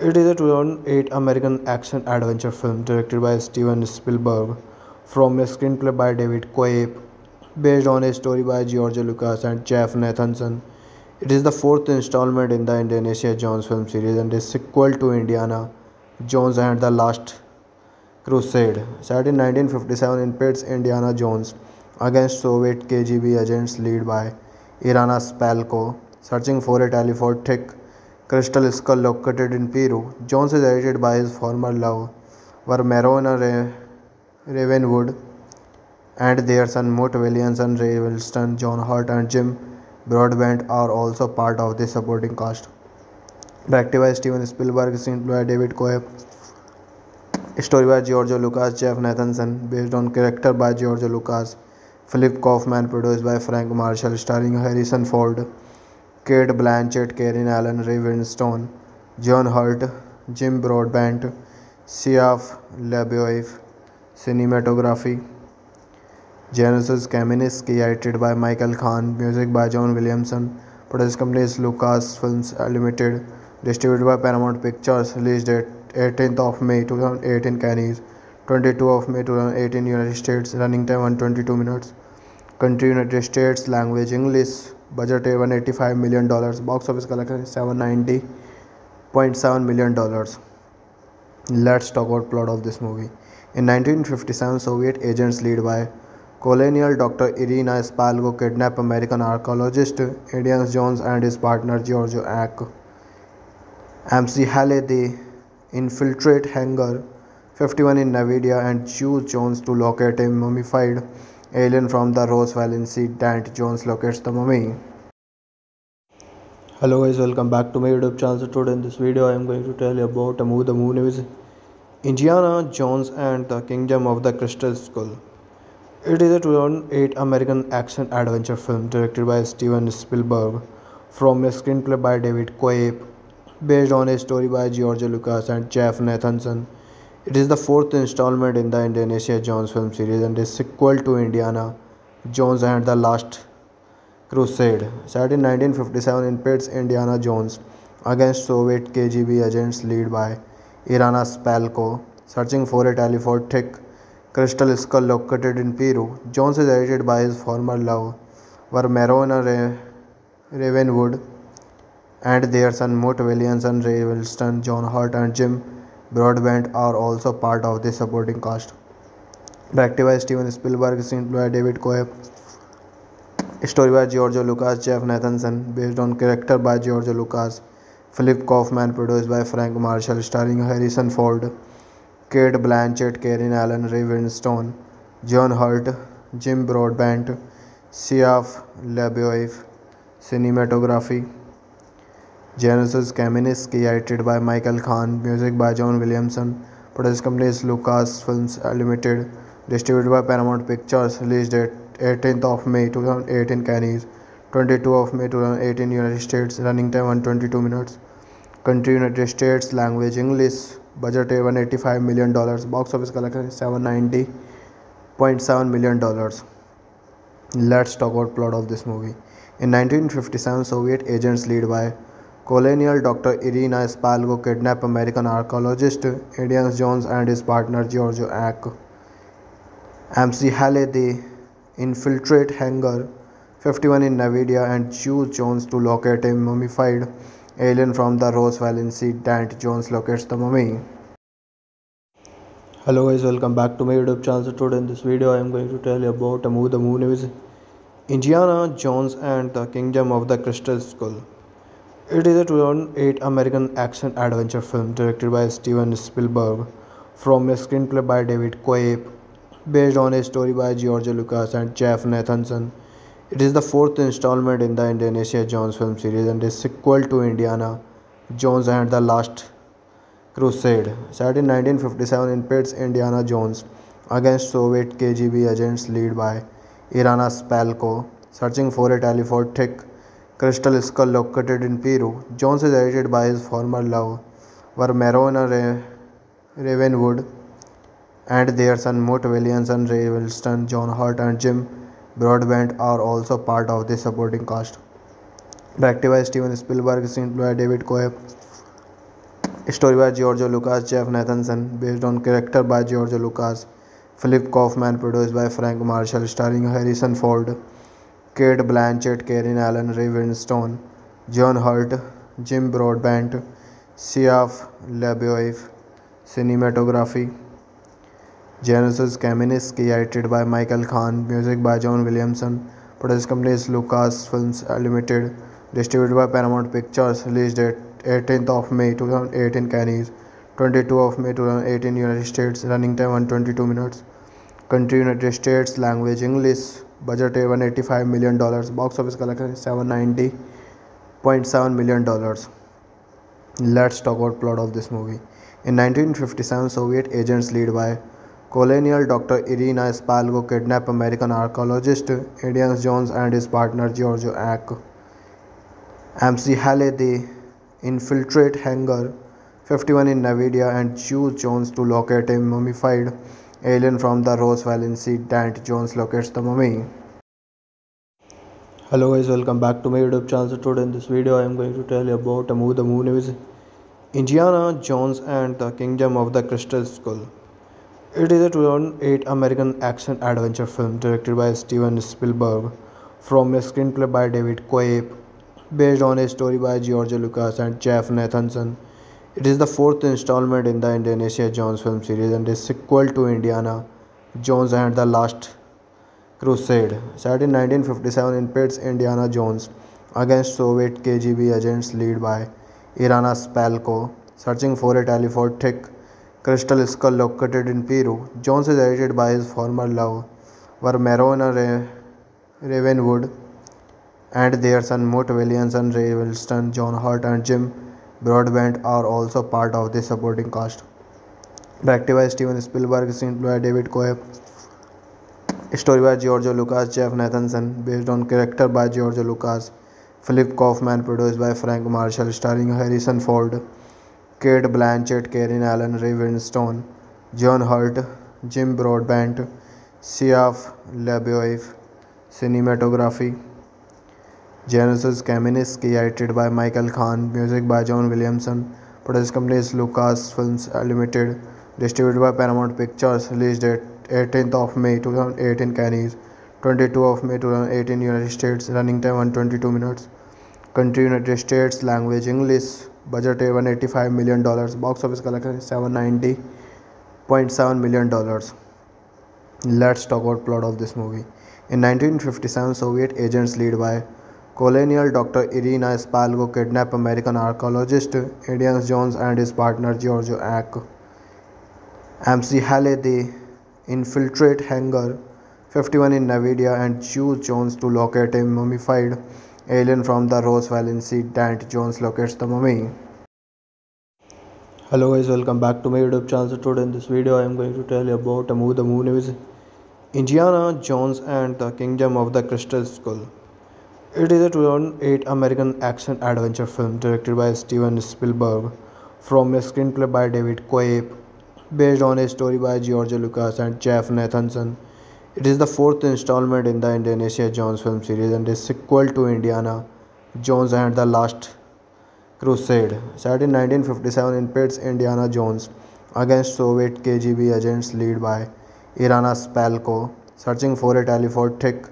It is a 2008 American action adventure film directed by Steven Spielberg from a screenplay by David Koepp based on a story by George Lucas and Jeff Nathanson. It is the fourth installment in the Indiana Jones film series and is sequel to Indiana Jones and the Last Crusade. Set in 1957 in pits, Indiana Jones against Soviet KGB agents led by Irina Spalko, searching for a telepathic crystal skull located in Peru. Jones is aided by his former lover Marion Ravenwood and their son Mutt Williams and Ray Wilson. John Hurt and Jim Broadbent are also part of the supporting cast. Directed by Steven Spielberg, screenplay by David Koepp, story by George Lucas, Jeff Nathanson, based on character by George Lucas, Philip Kaufman, produced by Frank Marshall, starring Harrison Ford, Cate Blanchett, Karen Allen, Ray Winstone, John Hurt, Jim Broadbent, Shia LaBeouf, cinematography Janusz Kamiński, edited by Michael Kahn, music by John Williams, production company is Lucasfilm Limited, distributed by Paramount Pictures, release date 18th of May 2018 Canada, 22 of May 2018 United States, running time 122 minutes, country United States, language English, budget $185 million, box office collection $790.7 million. Let's talk about plot of this movie. In 1957, Soviet agents led by colonial Dr. Irina Spalko kidnapped American archaeologist Indiana Jones and his partner George MC Hale. They infiltrate Hangar 51 in Nevada and choose Jones to locate a mummified alien from the Roswell incident. Jones locates the mummy. Hello guys, welcome back to my YouTube channel. Today in this video I am going to tell you about a movie. The movie name is Indiana Jones and the Kingdom of the Crystal Skull. It is a 2008 American action adventure film directed by Steven Spielberg from a screenplay by David Koepp based on a story by George Lucas and Jeff Nathanson. It is the fourth installment in the Indiana Jones film series and is sequel to Indiana Jones and the Last Crusade. Set in 1957 in pits, Indiana Jones against Soviet KGB agents led by Irina Spalko, searching for a telepathic crystal skull located in Peru. Jones is aided by his former lover were Marion Ravenwood and their son Mutt Williams and Ray Winstone. John Hurt and Jim Broadbent are also part of the supporting cast. Directed by Steven Spielberg, screenplay by David Koepp, story by George Lucas, Jeff Nathanson, based on character by George Lucas, Philip Kaufman, produced by Frank Marshall, starring Harrison Ford, Cate Blanchett, Karen Allen, Ray Winstone, John Hurt, Jim Broadbent, Shia LaBeouf, cinematography, Janusz Kamiński, edited by Michael Kahn, music by John Williams. Production company is Lucasfilm Limited, distributed by Paramount Pictures. Release date 18th of May 2018 Canada, 22 of May 2018 United States. Running time 122 minutes. Country United States. Language English. Budget $185 million. Box office collection $790.7 million. Let's talk about plot of this movie. In 1957, Soviet agents led by colonial Dr. Irina Spalko kidnapped American archaeologist Indiana Jones and his partner George M.C. Hale. They infiltrate Hangar 51 in Nevada and choose Jones to locate a mummified alien from the Roswell incident. Jones locates the mummy. Hello guys, welcome back to my YouTube channel. So today in this video I am going to tell you about a movie. The movie is Indiana Jones and the Kingdom of the Crystal Skull. It is a 2008 American action-adventure film directed by Steven Spielberg, from a screenplay by David Koepp, based on a story by George Lucas and Jeff Nathanson. It is the fourth installment in the Indiana Jones film series and a sequel to Indiana Jones and the Last Crusade. Set in 1957 in pits, Indiana Jones against Soviet KGB agents led by Irina Spalko, searching for a telepathic crystal skull located in Peru. Jones is edited by his former love, were Marion Ravenwood and their son Mutt Williams and Ray Winstone. John Hurt and Jim Broadbent are also part of the supporting cast. Directed by Steven Spielberg, screenplay by David Koepp, story by George Lucas, Jeff Nathanson, based on character by George Lucas, Philip Kaufman, produced by Frank Marshall, starring Harrison Ford, Cate Blanchett, Karen Allen, Ray Winstone, John Hurt, Jim Broadbent, Shia LaBeouf, cinematography, Janusz Kamiński, edited by Michael Kahn, music by John Williams. Production company is Lucasfilm Limited, distributed by Paramount Pictures. Release date 18th of May 2018 Canada, 22 of May 2018 United States. Running time 122 minutes. Country United States. Language English. Budget $185 million. Box office collection $790.7 million. Let's talk about plot of this movie. In 1957, Soviet agents led by colonial Dr. Irina Spalko kidnapped American archaeologist Indiana Jones and his partner George M.C. Hale. They infiltrate Hangar 51 in Nevada and choose Jones to locate a mummified alien from the Roswell incident. Jones locates the mummy. Hello guys, welcome back to my YouTube channel. So today in this video I am going to tell you about a movie. The movie is Indiana Jones and the Kingdom of the Crystal Skull. It is a 2008 American action-adventure film directed by Steven Spielberg, from a screenplay by David Koepp, based on a story by George Lucas and Jeff Nathanson. It is the fourth installment in the Indiana Jones film series and a sequel to Indiana Jones and the Last Crusade. Set in 1957 in pits, Indiana Jones against Soviet KGB agents led by Irina Spalko, searching for a telepathic crystal skull located in Peru. Jones is edited by his former love, were Marion Ravenwood and their son Mutt Williams and Ray Winstone. John Hurt and Jim Broadbent are also part of the supporting cast. Directed by Steven Spielberg, screenplay by David Koepp, story by George Lucas, Jeff Nathanson, based on character by George Lucas, Philip Kaufman, produced by Frank Marshall, starring Harrison Ford, Cate Blanchett, Karen Allen, Ray Winstone, John Hurt, Jim Broadbent, Shia LaBeouf, cinematography, Janusz Kamiński, edited by Michael Kahn, music by John Williams. Production company is Lucasfilm Limited, distributed by Paramount Pictures. Release date 18th of May 2018 Canada, 22 of May 2008 in United States. Running time 122 minutes. Country United States. Language English. Budget $185 million. Box office collection $790.7 million. Let's talk about plot of this movie. In 1957, Soviet agents led by colonial Dr. Irina Spalko kidnap American archaeologist Indiana Jones and his partner George MC Hale. They infiltrate hangar 51 in Nevada and choose Jones to locate a mummified alien from the Roswell incident. Jones locates the mummy. Hello guys, welcome back to my YouTube channel. Today in this video I am going to tell you about a movie. The movie name is Indiana Jones and the Kingdom of the Crystal Skull. It is a 2008 American action-adventure film directed by Steven Spielberg from a screenplay by David Koepp based on a story by George Lucas and Jeff Nathanson. It is the fourth installment in the Indiana Jones film series and is sequel to Indiana Jones and the Last Crusade. Set in 1957 in pits, Indiana Jones against Soviet KGB agents led by Irina Spalko, searching for a telepathic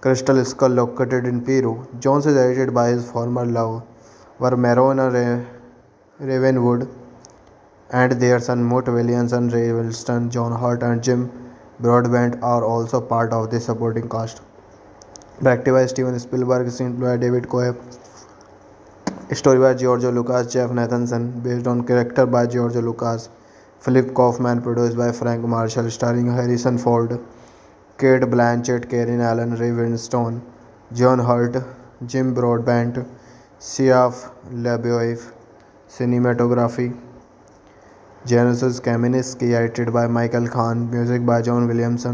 crystal skull located in Peru. Jones is aided by his former lover Marion Ravenwood and their son Mutt Williams and Ray Winstone. John Hurt and Jim Broadbent are also part of the supporting cast. Directed by Steven Spielberg, screenplay by David Koepp, story by George Lucas, Jeff Nathanson, based on character by George Lucas, Philip Kaufman, produced by Frank Marshall, starring Harrison Ford, Cate Blanchett, Karen Allen, Ray Winstone, John Hurt, Jim Broadbent, Shia LaBeouf. Cinematography Janusz Kamiński, edited by Michael Kahn, music by John Williams.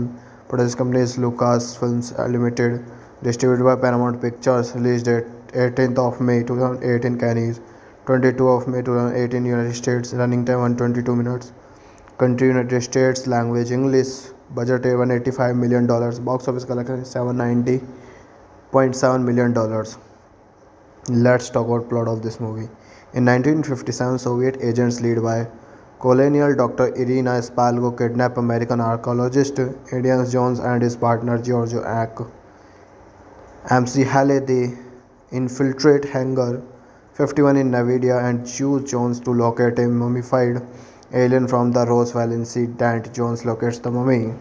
Production company is Lucasfilm Limited, distributed by Paramount Pictures. Release date 18th of May 2008 in Canada, 22 of May 2008 in United States. Running time 122 minutes. Country United States. Language English. Budget $185 million. Box office collection $790.7 million. Let's talk about plot of this movie. In 1957, Soviet agents led by colonial Dr. Irina Spalko kidnap American archaeologist Indiana Jones and his partner George MC Hale. They infiltrate hangar 51 in Nevada and choose Jones to locate a mummified alien from the Roswell incident. Jones locates the mummy.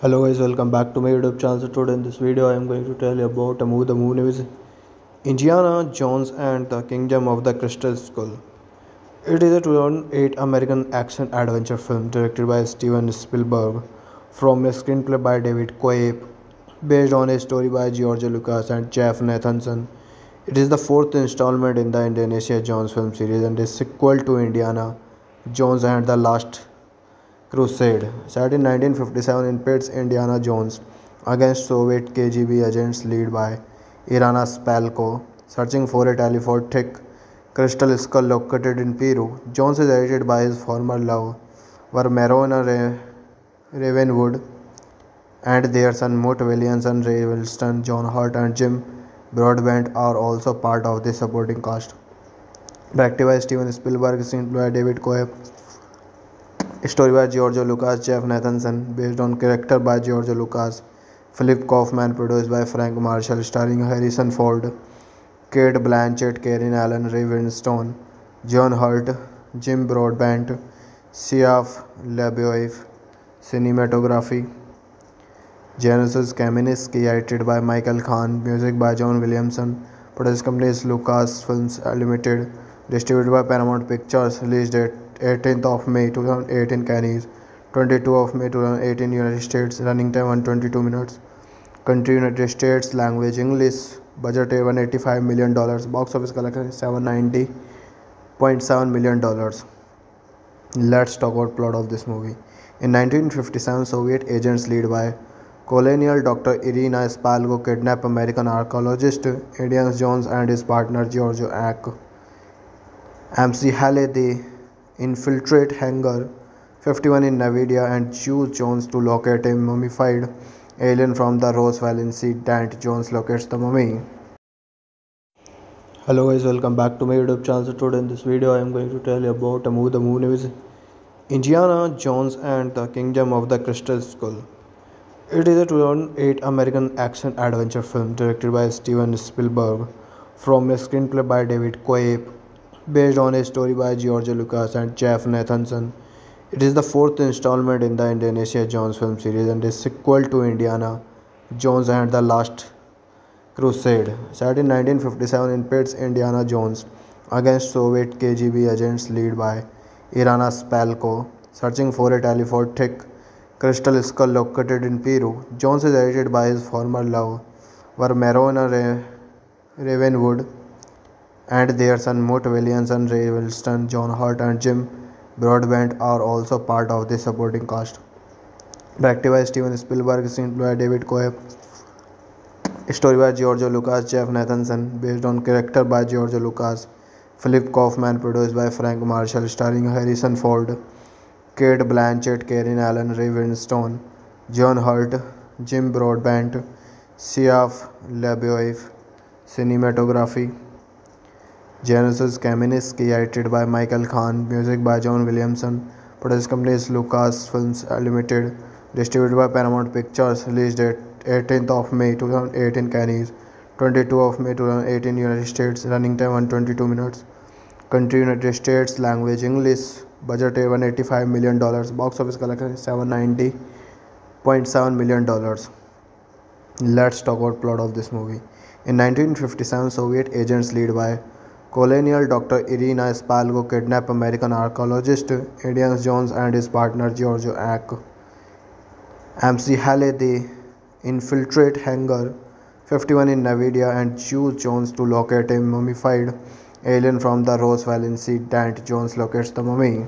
Hello guys, welcome back to my YouTube channel. Today in this video I am going to tell you about a movie. The movie name is Indiana Jones and the Kingdom of the Crystal Skull. It is a 2008 American action-adventure film directed by Steven Spielberg from a screenplay by David Koepp based on a story by George Lucas and Jeff Nathanson. It is the fourth installment in the Indiana Jones film series and is sequel to Indiana Jones and the Last Crusade. Set in 1957 in pits, Indiana Jones against Soviet KGB agents led by Irina Spalko, searching for a telepathic crystal skull located in Peru. Jones is aided by his former lover Marion Ravenwood and their son Mutt Williams and Ray Winstone. John Hurt and Jim Broadbent are also part of the supporting cast. Directed by Steven Spielberg, screenplay by David Koepp, story by George Lucas, Jeff Nathanson, based on character by George Lucas, Philip Kaufman, produced by Frank Marshall, starring Harrison Ford, Cate Blanchett, Karen Allen, Ray Winstone, John Hurt, Jim Broadbent, Shia LaBeouf. Cinematography Janusz Kamiński, edited by Michael Kahn, music by John Williams. Production company is Lucasfilm Limited, distributed by Paramount Pictures. Release date 18th of May 2008 in Canada, 22 of May 2008 in United States. Running time 122 minutes. Country United States. Language English. Budget $185 million. Box office collection $790.7 million. Let's talk about plot of this movie. In 1957, Soviet agents led by colonial Dr. Irina Spalko kidnap American archaeologist Indiana Jones and his partner George MC Hale. They infiltrate hangar 51 in Nevada and choose Jones to locate a mummified alien from the Roswell incident. Jones locates the mummy. Hello guys, welcome back to my YouTube channel. Today in this video I am going to tell you about a movie. The movie name is Indiana Jones and the Kingdom of the Crystal Skull. It is a 2008 American action-adventure film directed by Steven Spielberg from a screenplay by David Koepp, based on a story by George Lucas and Jeff Nathanson. It is the fourth installment in the Indiana Jones film series and is sequel to Indiana Jones and the Last Crusade. Set in 1957 in pits, Indiana Jones against Soviet KGB agents led by Irina Spalko, searching for a telepathic crystal skull located in Peru. Jones is aided by his former lover Marion Ravenwood and their son Mutt Williams, and Ray Winstone, John Hurt and Jim Broadbent are also part of the supporting cast. Directed by Steven Spielberg, screenplay by David Koepp, story by George Lucas, Jeff Nathanson, based on character by George Lucas, Philip Kaufman, produced by Frank Marshall, starring Harrison Ford, Cate Blanchett, Karen Allen, Ray Winstone, John Hurt, Jim Broadbent, Shia LaBeouf, cinematography Janusz Kamiński, edited by Michael Kahn, music by John Williams. Production company is Lucasfilm Limited, distributed by Paramount Pictures. Release date 18th of May 2018 Canada, 22 of May 2018 United States. Running time 122 minutes. Country United States. Language English. Budget $185 million. Box office collection $790.7 million. Let's talk about plot of this movie. In 1957, Soviet agents led by colonial Dr. Irina Spalko kidnapped American archaeologist Indiana Jones and his partner George MC Hale. They infiltrate Hangar 51 in Nevada and choose Jones to locate a mummified alien from the Roswell incident. Jones locates the mummy.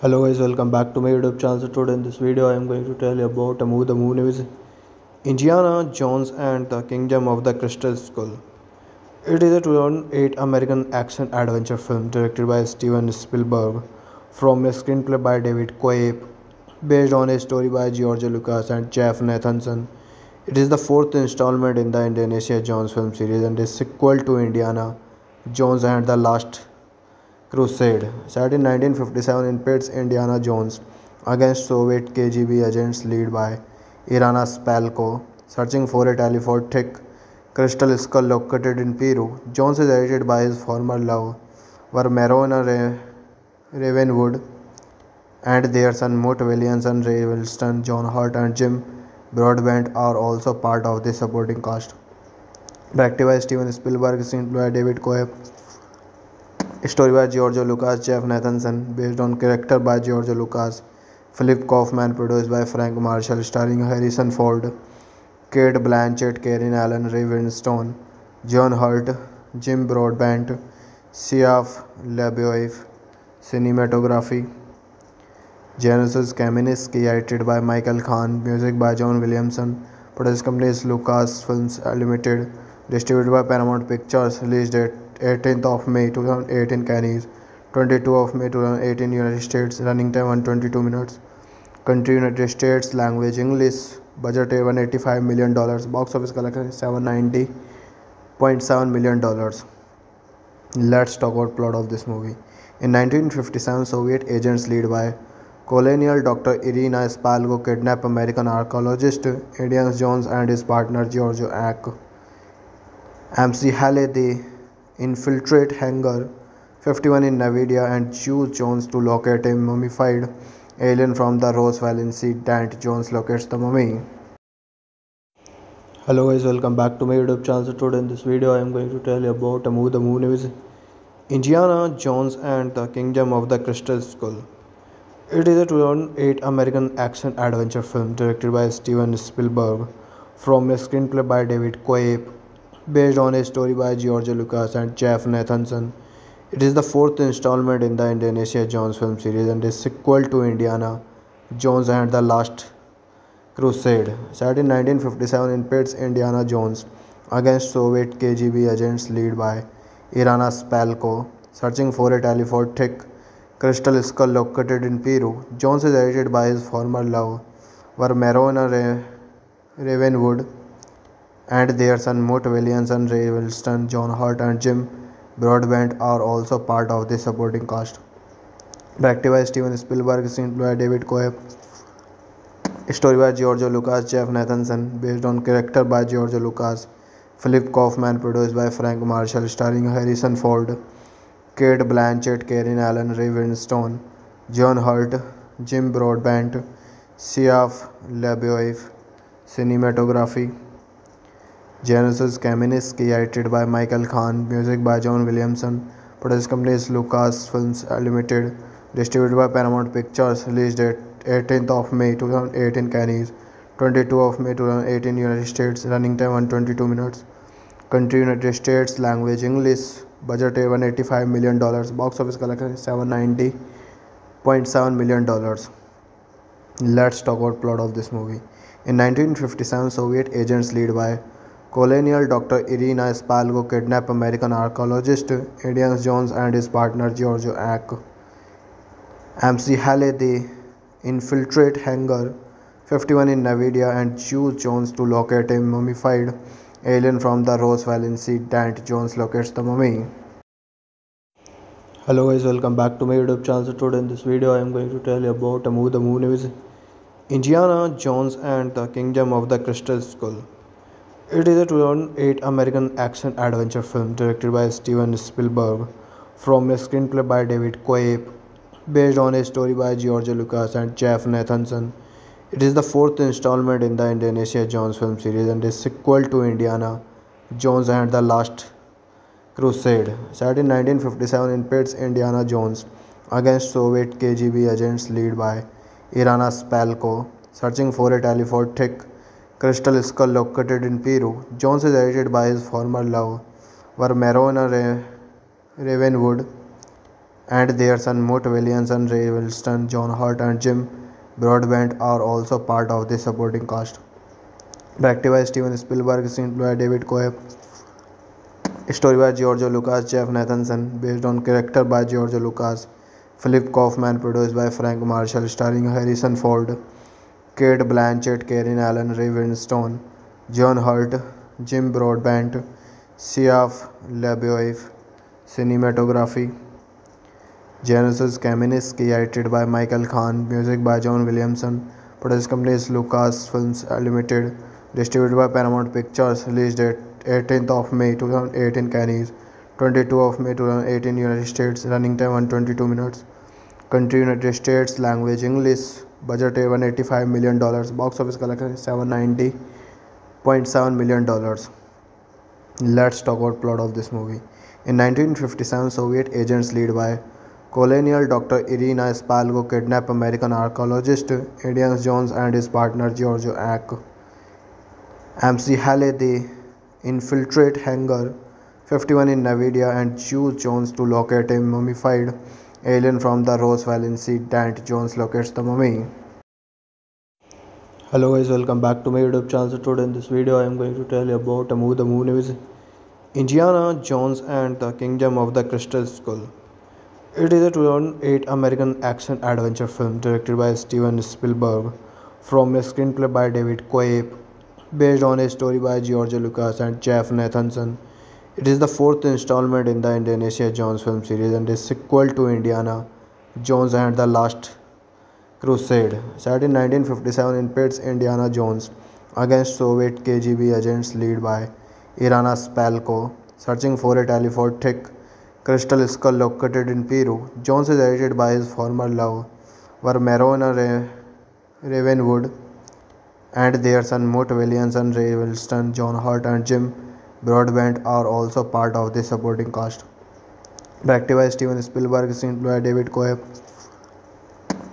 Hello guys, welcome back to my YouTube channel. So today in this video I am going to tell you about a movie. The movie is Indiana Jones and the Kingdom of the Crystal Skull. It is a 2008 American action-adventure film directed by Steven Spielberg from a screenplay by David Koepp, based on a story by George Lucas and Jeff Nathanson. It is the fourth installment in the Indiana Jones film series and is sequel to Indiana Jones and the Last Crusade. Set in 1957 in pits, Indiana Jones against Soviet KGB agents led by Irina Spalko, searching for a telepathic crystal skull located in Peru. Jones is aided by his former lover Marion Ravenwood and their son Mutt Williams, and Ray Winstone, John Hurt and Jim Broadbent are also part of the supporting cast. Directed by Steven Spielberg, screenplay by David Koepp, story by George Lucas, Jeff Nathanson, based on character by George Lucas, Philip Kaufman, produced by Frank Marshall, starring Harrison Ford, Cate Blanchett, Karen Allen, Ray Winstone, John Hurt, Jim Broadbent, Shia LaBeouf, cinematography Janusz Kamiński, edited by Michael Kahn, music by John Williams. Production company is Lucasfilm Limited, distributed by Paramount Pictures. Release date 18th of May 2018 Canada, 22 of May 2018 United States. Running time 122 minutes. Country United States. Language English. Budget $185 million. Box office collection $790.7 million. Let's talk about plot of this movie. In 1957, Soviet agents led by colonial Dr. Irina Spalko kidnapped American archaeologist Indiana Jones and his partner George MC Hale. They infiltrate Hangar 51 in Nevada and choose Jones to locate a mummified alien from the Roswell incident. Jones locates the mummy. Hello guys, welcome back to my YouTube channel. So today in this video I am going to tell you about a movie. The movie is Indiana Jones and the Kingdom of the Crystal Skull. It is a 2008 American action-adventure film directed by Steven Spielberg from a screenplay by David Koepp, based on a story by George Lucas and Jeff Nathanson. It is the fourth installment in the Indiana Jones film series and is sequel to Indiana Jones and the Last Crusade. Set in 1957 in pits, Indiana Jones against Soviet KGB agents led by Irina Spalko, searching for a telepathic crystal skull located in Peru. Jones is aided by his former lover Marion Ravenwood and their son Mutt Williams, and Ray Winstone, John Hurt and Jim Broadbent are also part of the supporting cast. Directed by Steven Spielberg, screenplay by David Koepp, Story by George Lucas, Jeff Nathanson, based on character by George Lucas. Philip Kaufman, produced by Frank Marshall, starring Harrison Ford, Cate Blanchett, Karen Allen, Ray Winstone, John Hurt, Jim Broadbent, Shia LaBeouf. Cinematography, Janusz Kamiński, edited by Michael Kahn, music by John Williams. Production company is Lucasfilm Limited, distributed by Paramount Pictures. Release date 18th of May 2018 Canada, 22 of May 2018 United States. Running time 122 minutes. Country United States. Language English. Budget $185 million. Box office collection $790.7 million. Let's talk about plot of this movie. In 1957, Soviet agents led by colonial Dr. Irina Spalko kidnap American archaeologist Indiana Jones and his partner George MC Hale. They infiltrate Hangar 51 in Nevada and choose Jones to locate a mummified alien from the Roswell incident. Jones locates the mummy. Hello guys, welcome back to my YouTube channel. Today in this video I am going to tell you about a movie. The movie is Indiana Jones and the Kingdom of the Crystal Skull. It is a 2008 American action adventure film directed by Steven Spielberg, from a screenplay by David Koepp, based on a story by George Lucas and Jeff Nathanson. It is the fourth installment in the Indiana Jones film series and is sequel to Indiana Jones and the Last Crusade. Set in 1957 in pits, Indiana Jones against Soviet KGB agents led by Irina Spalko, searching for a telepathic crystal skull located in Peru. Jones is aided by his former lover Marion Ravenwood and their son Mutt Williams and Ray Winstone. John Hurt and Jim Broadbent are also part of the supporting cast. Directed by Steven Spielberg, screenplay by David Koepp, story by George Lucas, Jeff Nathanson, based on character by George Lucas. Philip Kaufman, produced by Frank Marshall, starring Harrison Ford, Cate Blanchett, Karen Allen, Ray Winstone, John Hurt, Jim Broadbent, Shia LaBeouf. Cinematography, Janusz Kamiński, edited by Michael Kahn, music by John Williamson. Production company is Lucasfilm Limited, distributed by Paramount Pictures. Release date 18th of May 2018 Canada, 22 of May 2018 United States. Running time 122 minutes. Country United States. Language English. Budget $185 million. Box office collection $790.7 million. Let's talk about plot of this movie. In 1957, Soviet agents led by colonial Dr. Irina Spalko kidnap American archaeologist Indiana Jones and his partner George MC Hale. They infiltrate Hangar 51 in Nevada and choose Jones to locate a mummified alien from the Roswell incident. Jones locates the mummy. Hello guys, welcome back to my YouTube channel. Today in this video I am going to tell you about a movie. The movie is Indiana Jones and the Kingdom of the Crystal Skull. It is a 2008 American action adventure film directed by Steven Spielberg, from a screenplay by David Koepp, based on a story by George Lucas and Jeff Nathanson. It is the fourth installment in the Indiana Jones film series and is sequel to Indiana Jones and the Last Crusade. Set in 1957 in pits, Indiana Jones against Soviet KGB agents led by Irina Spalko, searching for a telepathic crystal skull located in Peru. Jones is aided by his former lover Marion Ravenwood and their son Mutt Williams and Ray Winstone. John Hurt and Jim Broadbent are also part of the supporting cast. Directed by Steven Spielberg, screenplay by David Koepp,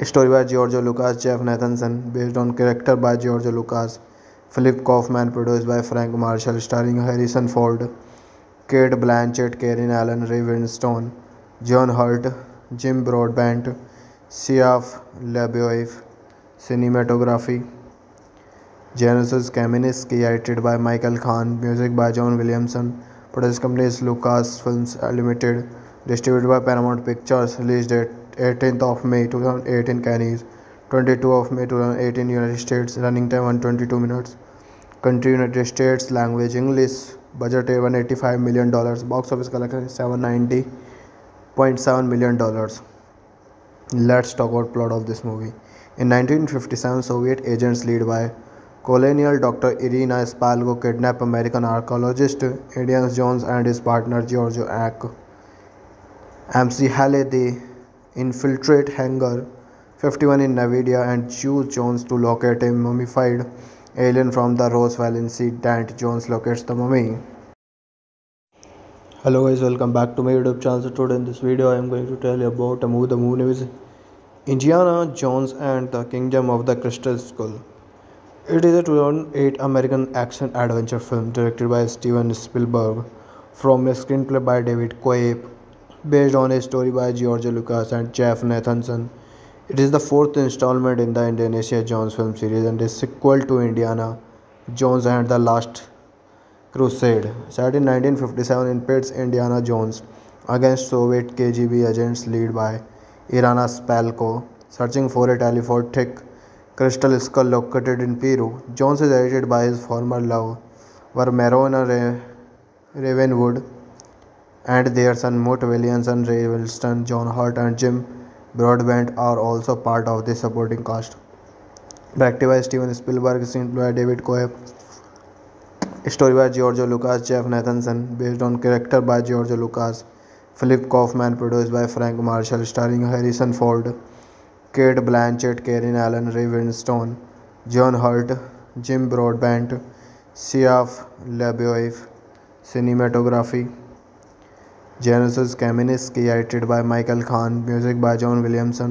story by George Lucas, Jeff Nathanson, based on character by George Lucas. Philip Kaufman, produced by Frank Marshall, starring Harrison Ford, Cate Blanchett, Karen Allen, Ray Winstone, John Hurt, Jim Broadbent, Shia LaBeouf. Cinematography, Janusz Kamiński, edited by Michael Kahn, music by John Williams. Production company is Lucasfilm Limited, distributed by Paramount Pictures. Release date 18th of May 2018 Canada, 22 of May 2018 United States. Running time 122 minutes. Country United States. Language English. Budget $185 million. Box office collection $790.7 million. Let's talk about plot of this movie. In 1957, Soviet agents led by colonial Dr. Irina Spalko kidnap American archaeologist Indiana Jones and his partner George McHale. They infiltrate Hangar 51 in Nevada and choose Jones to locate a mummified alien from the Roswell incident. Jones locates the mummy. Hello guys, welcome back to my YouTube channel. Today in this video I am going to tell you about a movie. The movie name is Indiana Jones and the Kingdom of the Crystal Skull. It is a 2008 American action adventure film directed by Steven Spielberg from a screenplay by David Koepp based on a story by George Lucas and Jeff Nathanson. It is the fourth installment in the Indiana Jones film series and is sequel to Indiana Jones and the Last Crusade. Set in 1957 in pits, Indiana Jones against Soviet KGB agents led by Irina Spalko, searching for a telepathic crystal skull located in Peru. Jones is aided by his former lover Marion Ravenwood and their son Mutt Williams and Ray Winstone. John Hurt and Jim Broadbent are also part of the supporting cast. Directed by Steven Spielberg, screenplay by David Koepp, story by George Lucas, Jeff Nathanson, based on character by George Lucas, Philip Kaufman, produced by Frank Marshall, starring Harrison Ford, Cate Blanchett, Karen Allen, Ray Winstone, John Hurt, Jim Broadbent, Shia LaBeouf, cinematography Janusz Kamiński, edited by Michael Kahn, music by John Williams,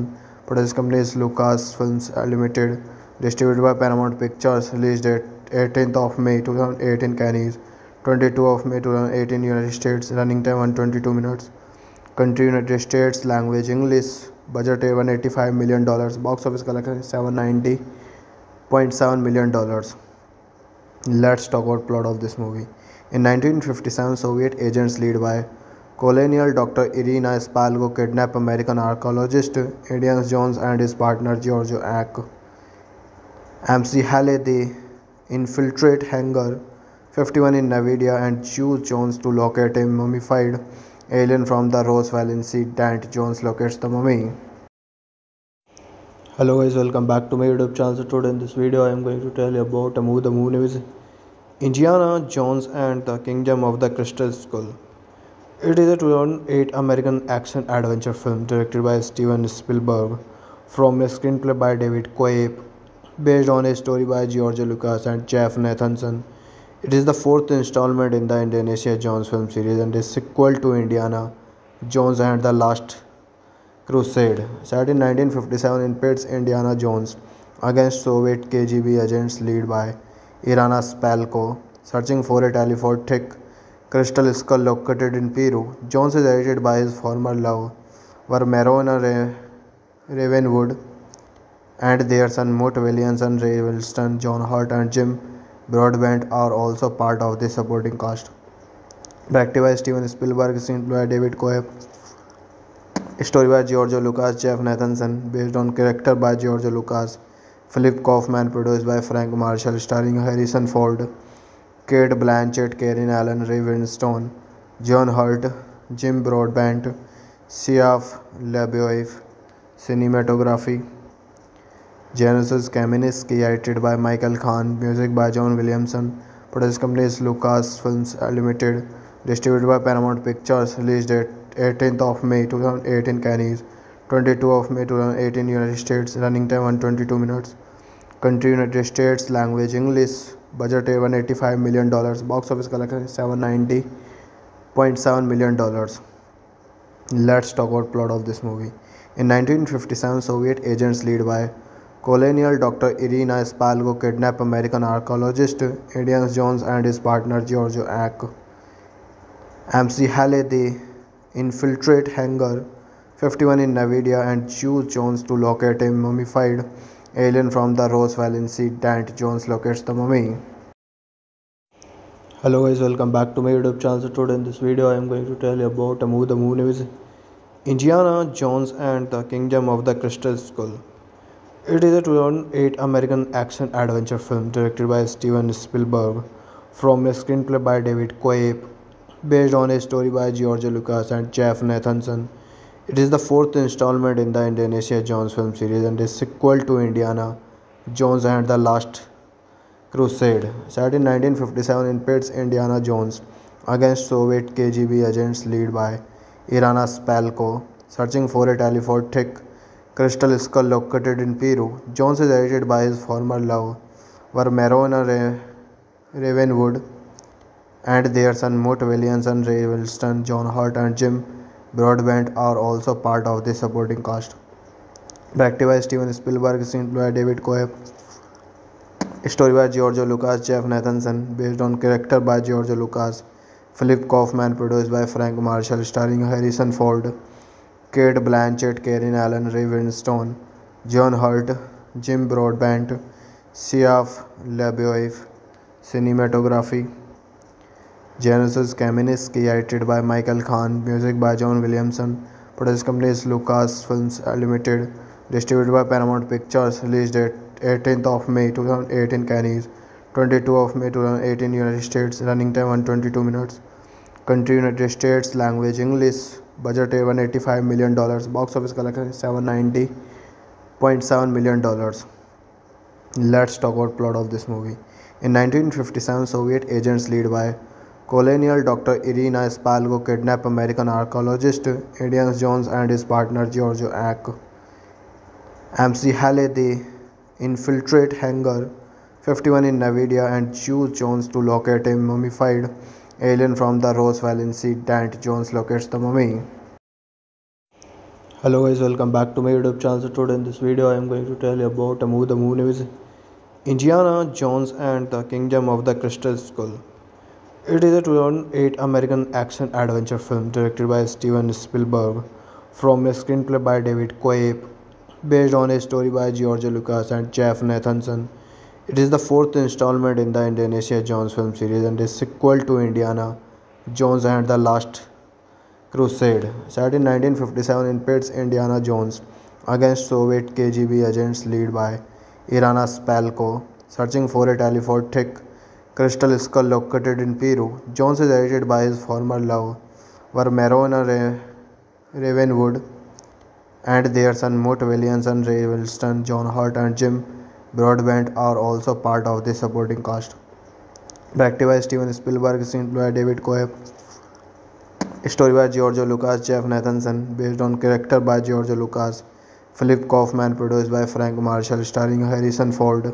production company is Lucasfilm Limited, distributed by Paramount Pictures, released date 18th of May 2018 Canada, 22 of May 2018 United States, running time 122 minutes, country United States, language English, budget $185 million, box office collection $790.7 million. Let's talk about plot of this movie. In 1957, Soviet agents led by colonial Dr. Irina Spalko kidnap American archaeologist Indiana Jones and his partner George McHale. They infiltrate Hangar 51 in Nevada and choose Jones to locate a mummified alien from the Roswell incident. Jones locates the mummy. Hello guys, welcome back to my YouTube channel. Today in this video I am going to tell you about a movie. The movie name is Indiana Jones and the Kingdom of the Crystal Skull. It is a 2008 American action adventure film directed by Steven Spielberg from a screenplay by David Koepp based on a story by George Lucas and Jeff Nathanson. It is the fourth installment in the Indiana Jones film series and is sequel to Indiana Jones and the Last Crusade. Set in 1957 in pits, Indiana Jones against Soviet KGB agents led by Irina Spalko, searching for a telepathic crystal skull located in Peru. Jones is aided by his former lover Marion Ravenwood and their son Mutt Williams and Ray Wilson. John Hurt and Jim Broadbent are also part of the supporting cast. Directed by Steven Spielberg, screenplay by David Koepp, story by George Lucas, Jeff Nathanson, based on character by George Lucas, Philip Kaufman, produced by Frank Marshall, starring Harrison Ford, Cate Blanchett, Karen Allen, Ray Winstone, John Hurt, Jim Broadbent, Shia LaBeouf, cinematography Janusz Kamiński, edited by Michael Kahn, music by John Williams, production company is Lucasfilm Limited, distributed by Paramount Pictures, released date 18th of May 2018 Canada, 22 of May 2018 United States, running time 122 minutes, country United States, language English, budget $185 million, box office collection $790.7 million. Let's talk about plot of this movie. In 1957, Soviet agents led by colonial Dr. Irina Spalko kidnap American archaeologist Indiana Jones and his partner George McHale. They infiltrate Hangar 51 in Nevada and choose Jones to locate a mummified alien from the Roswell incident. Jones locates the mummy. Hello guys, welcome back to my YouTube channel. Today in this video I am going to tell you about a movie. The movie name is Indiana Jones and the Kingdom of the Crystal Skull. It is a 2008 American action adventure film directed by Steven Spielberg from a screenplay by David Koepp based on a story by George Lucas and Jeff Nathanson. It is the fourth installment in the Indiana Jones film series and is sequel to Indiana Jones and the Last Crusade. Set in 1957, it pits Indiana Jones against Soviet KGB agents led by Irina Spalko, searching for a telepathic crystal skull located in Peru. Jones is aided by his former lover Marion Ravenwood and their son Mutt Williams, and Ray Winstone, John Hurt, and Jim Broadbent are also part of the supporting cast. Directed by Steven Spielberg, screenplay by David Koepp, story by George Lucas, Jeff Nathanson, based on character by George Lucas, Philip Kaufman, produced by Frank Marshall, starring Harrison Ford, Cate Blanchett, Karen Allen, Ray Winstone, John Hurt, Jim Broadbent, Shia LaBeouf, cinematography Janusz Kamiński, edited by Michael Kahn, music by John Williams, production company is Lucasfilm Limited, distributed by Paramount Pictures, released date 18th of May 2018 Canada, 22 of May 2018 United States, running time 122 minutes, country United States, language English, budget $185 million, box office collection $790.7 million. Let's talk about plot of this movie. In 1957, Soviet agents led by colonial Dr. Irina Spalko kidnapped American archaeologist Indiana Jones and his partner George M.C. Hale. They infiltrate Hangar 51 in Nevada and choose Jones to locate a mummified alien from the Roswell incident. Jones locates the mummy. Hello guys, welcome back to my YouTube channel. Today in this video I am going to tell you about a movie. The movie is Indiana Jones and the Kingdom of the Crystal Skull. It is a 2008 American action-adventure film directed by Steven Spielberg from a screenplay by David Koepp based on a story by George Lucas and Jeff Nathanson. It is the fourth installment in the Indiana Jones film series and is sequel to Indiana Jones and the Last Crusade. Set in 1957, it pits Indiana Jones against Soviet KGB agents led by Irina Spalko, searching for a telepathic crystal skull located in Peru. Jones is aided by his former lover Marion Ravenwood and their son Mutt Williams, and Ray Winstone, John Hurt, and Jim Broadbent are also part of the supporting cast. Directed by Steven Spielberg, screenplay by David Koepp, story by George Lucas, Jeff Nathanson, based on character by George Lucas, Philip Kaufman, produced by Frank Marshall, starring Harrison Ford,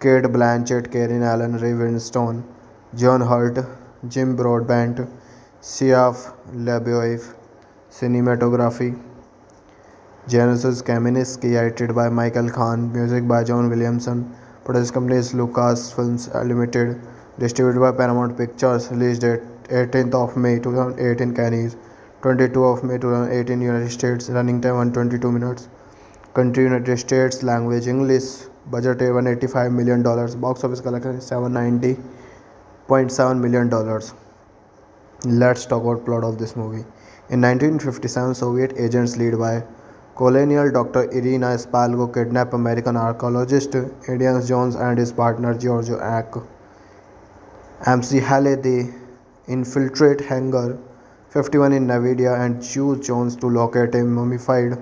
Cate Blanchett, Karen Allen, Ray Winstone, John Hurt, Jim Broadbent, Shia LaBeouf, cinematography Janusz Kamiński, edited by Michael Kahn, music by John Williams, production company is Lucasfilm Limited, distributed by Paramount Pictures, released date 18th of May 2018 Canada, 22 of May 2018 United States, running time 122 minutes, country United States, language English, budget $185 million, box office collection $790.7 million. Let's talk about plot of this movie. In 1957, Soviet agents led by colonial Dr. Irina Spalko kidnapped American archaeologist Indiana Jones and his partner George M.C. Hale. They infiltrate Hangar 51 in Nevada and choose Jones to locate a mummified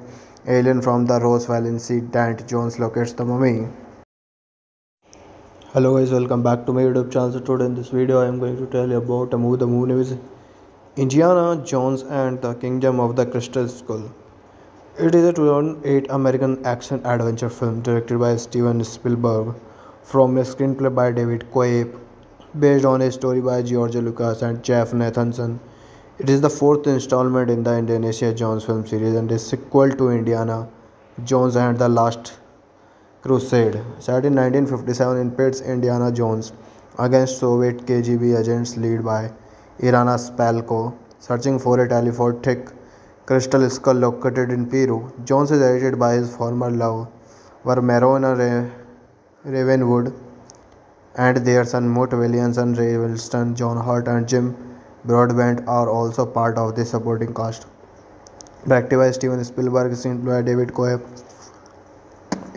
alien from the Roswell incident. Jones locates the mummy. Hello guys, welcome back to my YouTube channel. Today in this video I am going to tell you about a movie. The movie is Indiana Jones and the Kingdom of the Crystal Skull. It is a 2008 American action-adventure film directed by Steven Spielberg from a screenplay by David Koepp based on a story by George Lucas and Jeff Nathanson. It is the fourth installment in the Indiana Jones film series and is sequel to Indiana Jones and the Last Crusade. Set in 1957, it pits Indiana Jones against Soviet KGB agents led by Irina Spalko, searching for a telepathic crystal skull located in Peru. Jones is aided by his former lover Marion Ravenwood and their son Mutt Williams, and Ray Winstone, John Hurt, and Jim Broadbent are also part of the supporting cast. Directed by Steven Spielberg, screenplay by David Koepp,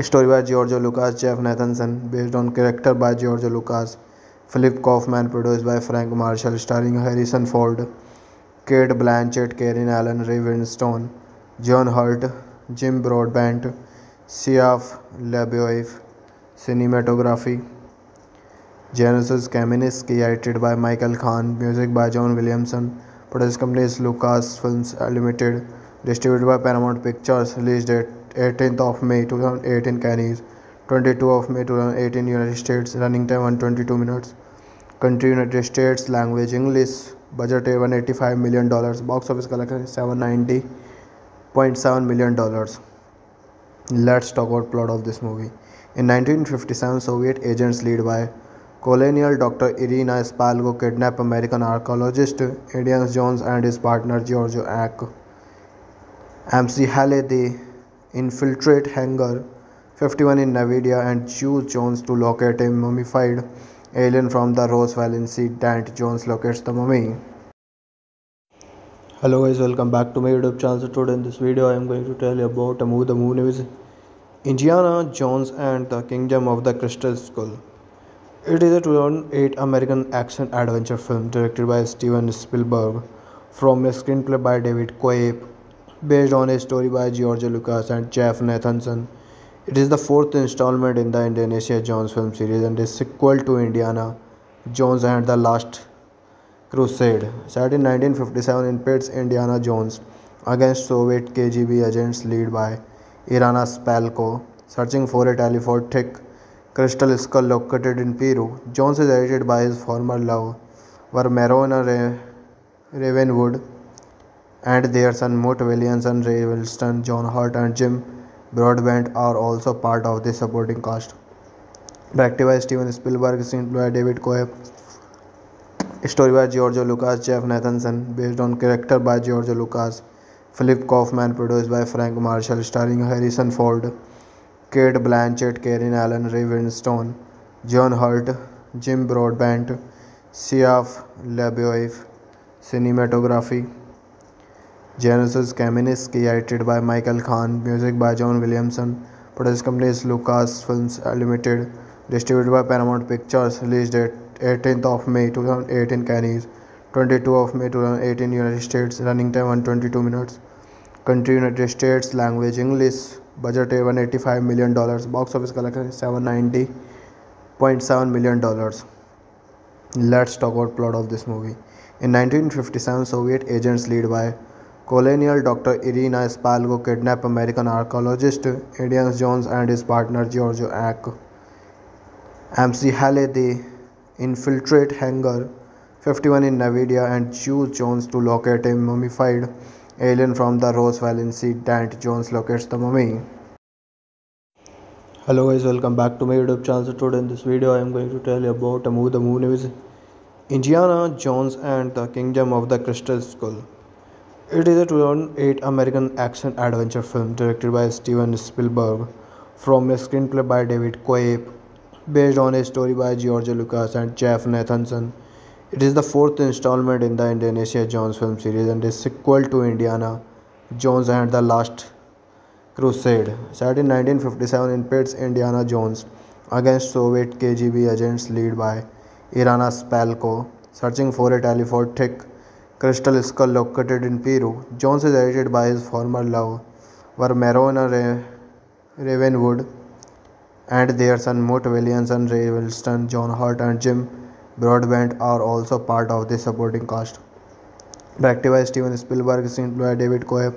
story by George Lucas, Jeff Nathanson, based on character by George Lucas, Philip Kaufman, produced by Frank Marshall, starring Harrison Ford, Cate Blanchett, Karen Allen, Ray Winstone, John Hurt, Jim Broadbent, Shia LaBeouf, cinematography Janusz Kaminski, edited by Michael Kahn, music by John Williamson, produce companies Lucasfilm limited, distributed by Paramount pictures, release date 18 May 2018 Cannes, 22 May 2018 United States, running time 122 minutes, country United States, language English, budget है $185 million, box office collection 790.7 million dollars. Let's talk about plot of this movie. In 1957, Soviet agents led by colonial doctor Irina Spalko kidnap American archaeologist Indiana Jones and his partner George MC Hale. They infiltrate Hangar 51 in Nevada and choose Jones to locate a mummified alien from the Roswell incident. Jones locates the mummy. Hello guys, welcome back to my YouTube channel. So today in this video I am going to tell you about a movie. The movie name is Indiana Jones and the Kingdom of the Crystal Skull. It is a 2008 American action adventure film directed by Steven Spielberg, from a screenplay by David Koepp, based on a story by George Lucas and Jeff Nathanson. It is the fourth installment in the Indiana Jones film series and is sequel to Indiana Jones and the Last Crusade. Set in 1957 in pits, Indiana Jones against Soviet KGB agents led by Irina Spalko, searching for a 10-foot-thick crystal skull located in Peru. Jones is aided by his former lover Marion Ravenwood and their son Mutt Williams, and Ray Winstone, John Hurt and Jim Broadbent are also part of the supporting cast. Directed by Steven Spielberg, screenplay by David Koepp, story by George Lucas, Jeff Nathanson, based on character by George Lucas, Philip Kaufman, produced by Frank Marshall, starring Harrison Ford, Cate Blanchett, Karen Allen, Ray Winstone, John Hurt, Jim Broadbent, Shia LaBeouf, cinematography Janusz Kamiński, edited by Michael Kahn, music by John Williamson, produced companies Lucasfilm Limited, distributed by Paramount Pictures, released date 18 May 2018 Cannes, 22 May 2018 United States, running time 122 minutes, country United States, language English, budget $185 million, box office collection $790.7 million. Let's talk about plot of this movie. In 1957, Soviet agents led by colonial doctor Irina Spalko kidnap American archaeologist Indiana Jones and his partner George MC Hale. They infiltrate Hangar 51 in Nevada and choose Jones to locate a mummified alien from the Roswell incident. Jones locates the mummy. Hello guys, welcome back to my YouTube channel. So today in this video I am going to tell you about a movie. The movie name is Indiana Jones and the Kingdom of the Crystal Skull. It is a 2008 American action adventure film directed by Steven Spielberg, from a screenplay by David Koepp, based on a story by George Lucas and Jeff Nathanson. It is the fourth installment in the Indiana Jones film series and is sequel to Indiana Jones and the Last Crusade. Set in 1957 in pits, Indiana Jones against Soviet KGB agents led by Irina Spalko, searching for a 10-foot-thick crystal skull located in Peru. Jones is aided by his former lover Marion Ravenwood and their son Mutt Williams, and Ray Winstone, John Hurt and Jim Broadbent are also part of the supporting cast. Directed by Steven Spielberg, screenplay by David Koepp,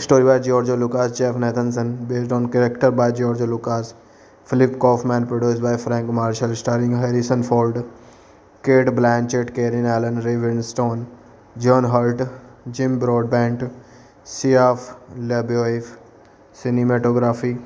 story by George Lucas, Jeff Nathanson, based on character by George Lucas, Philip Kaufman, produced by Frank Marshall, starring Harrison Ford, Cate Blanchett, Karen Allen, Ray Winstone, John Hurt, Jim Broadbent, Shia LaBeouf, cinematography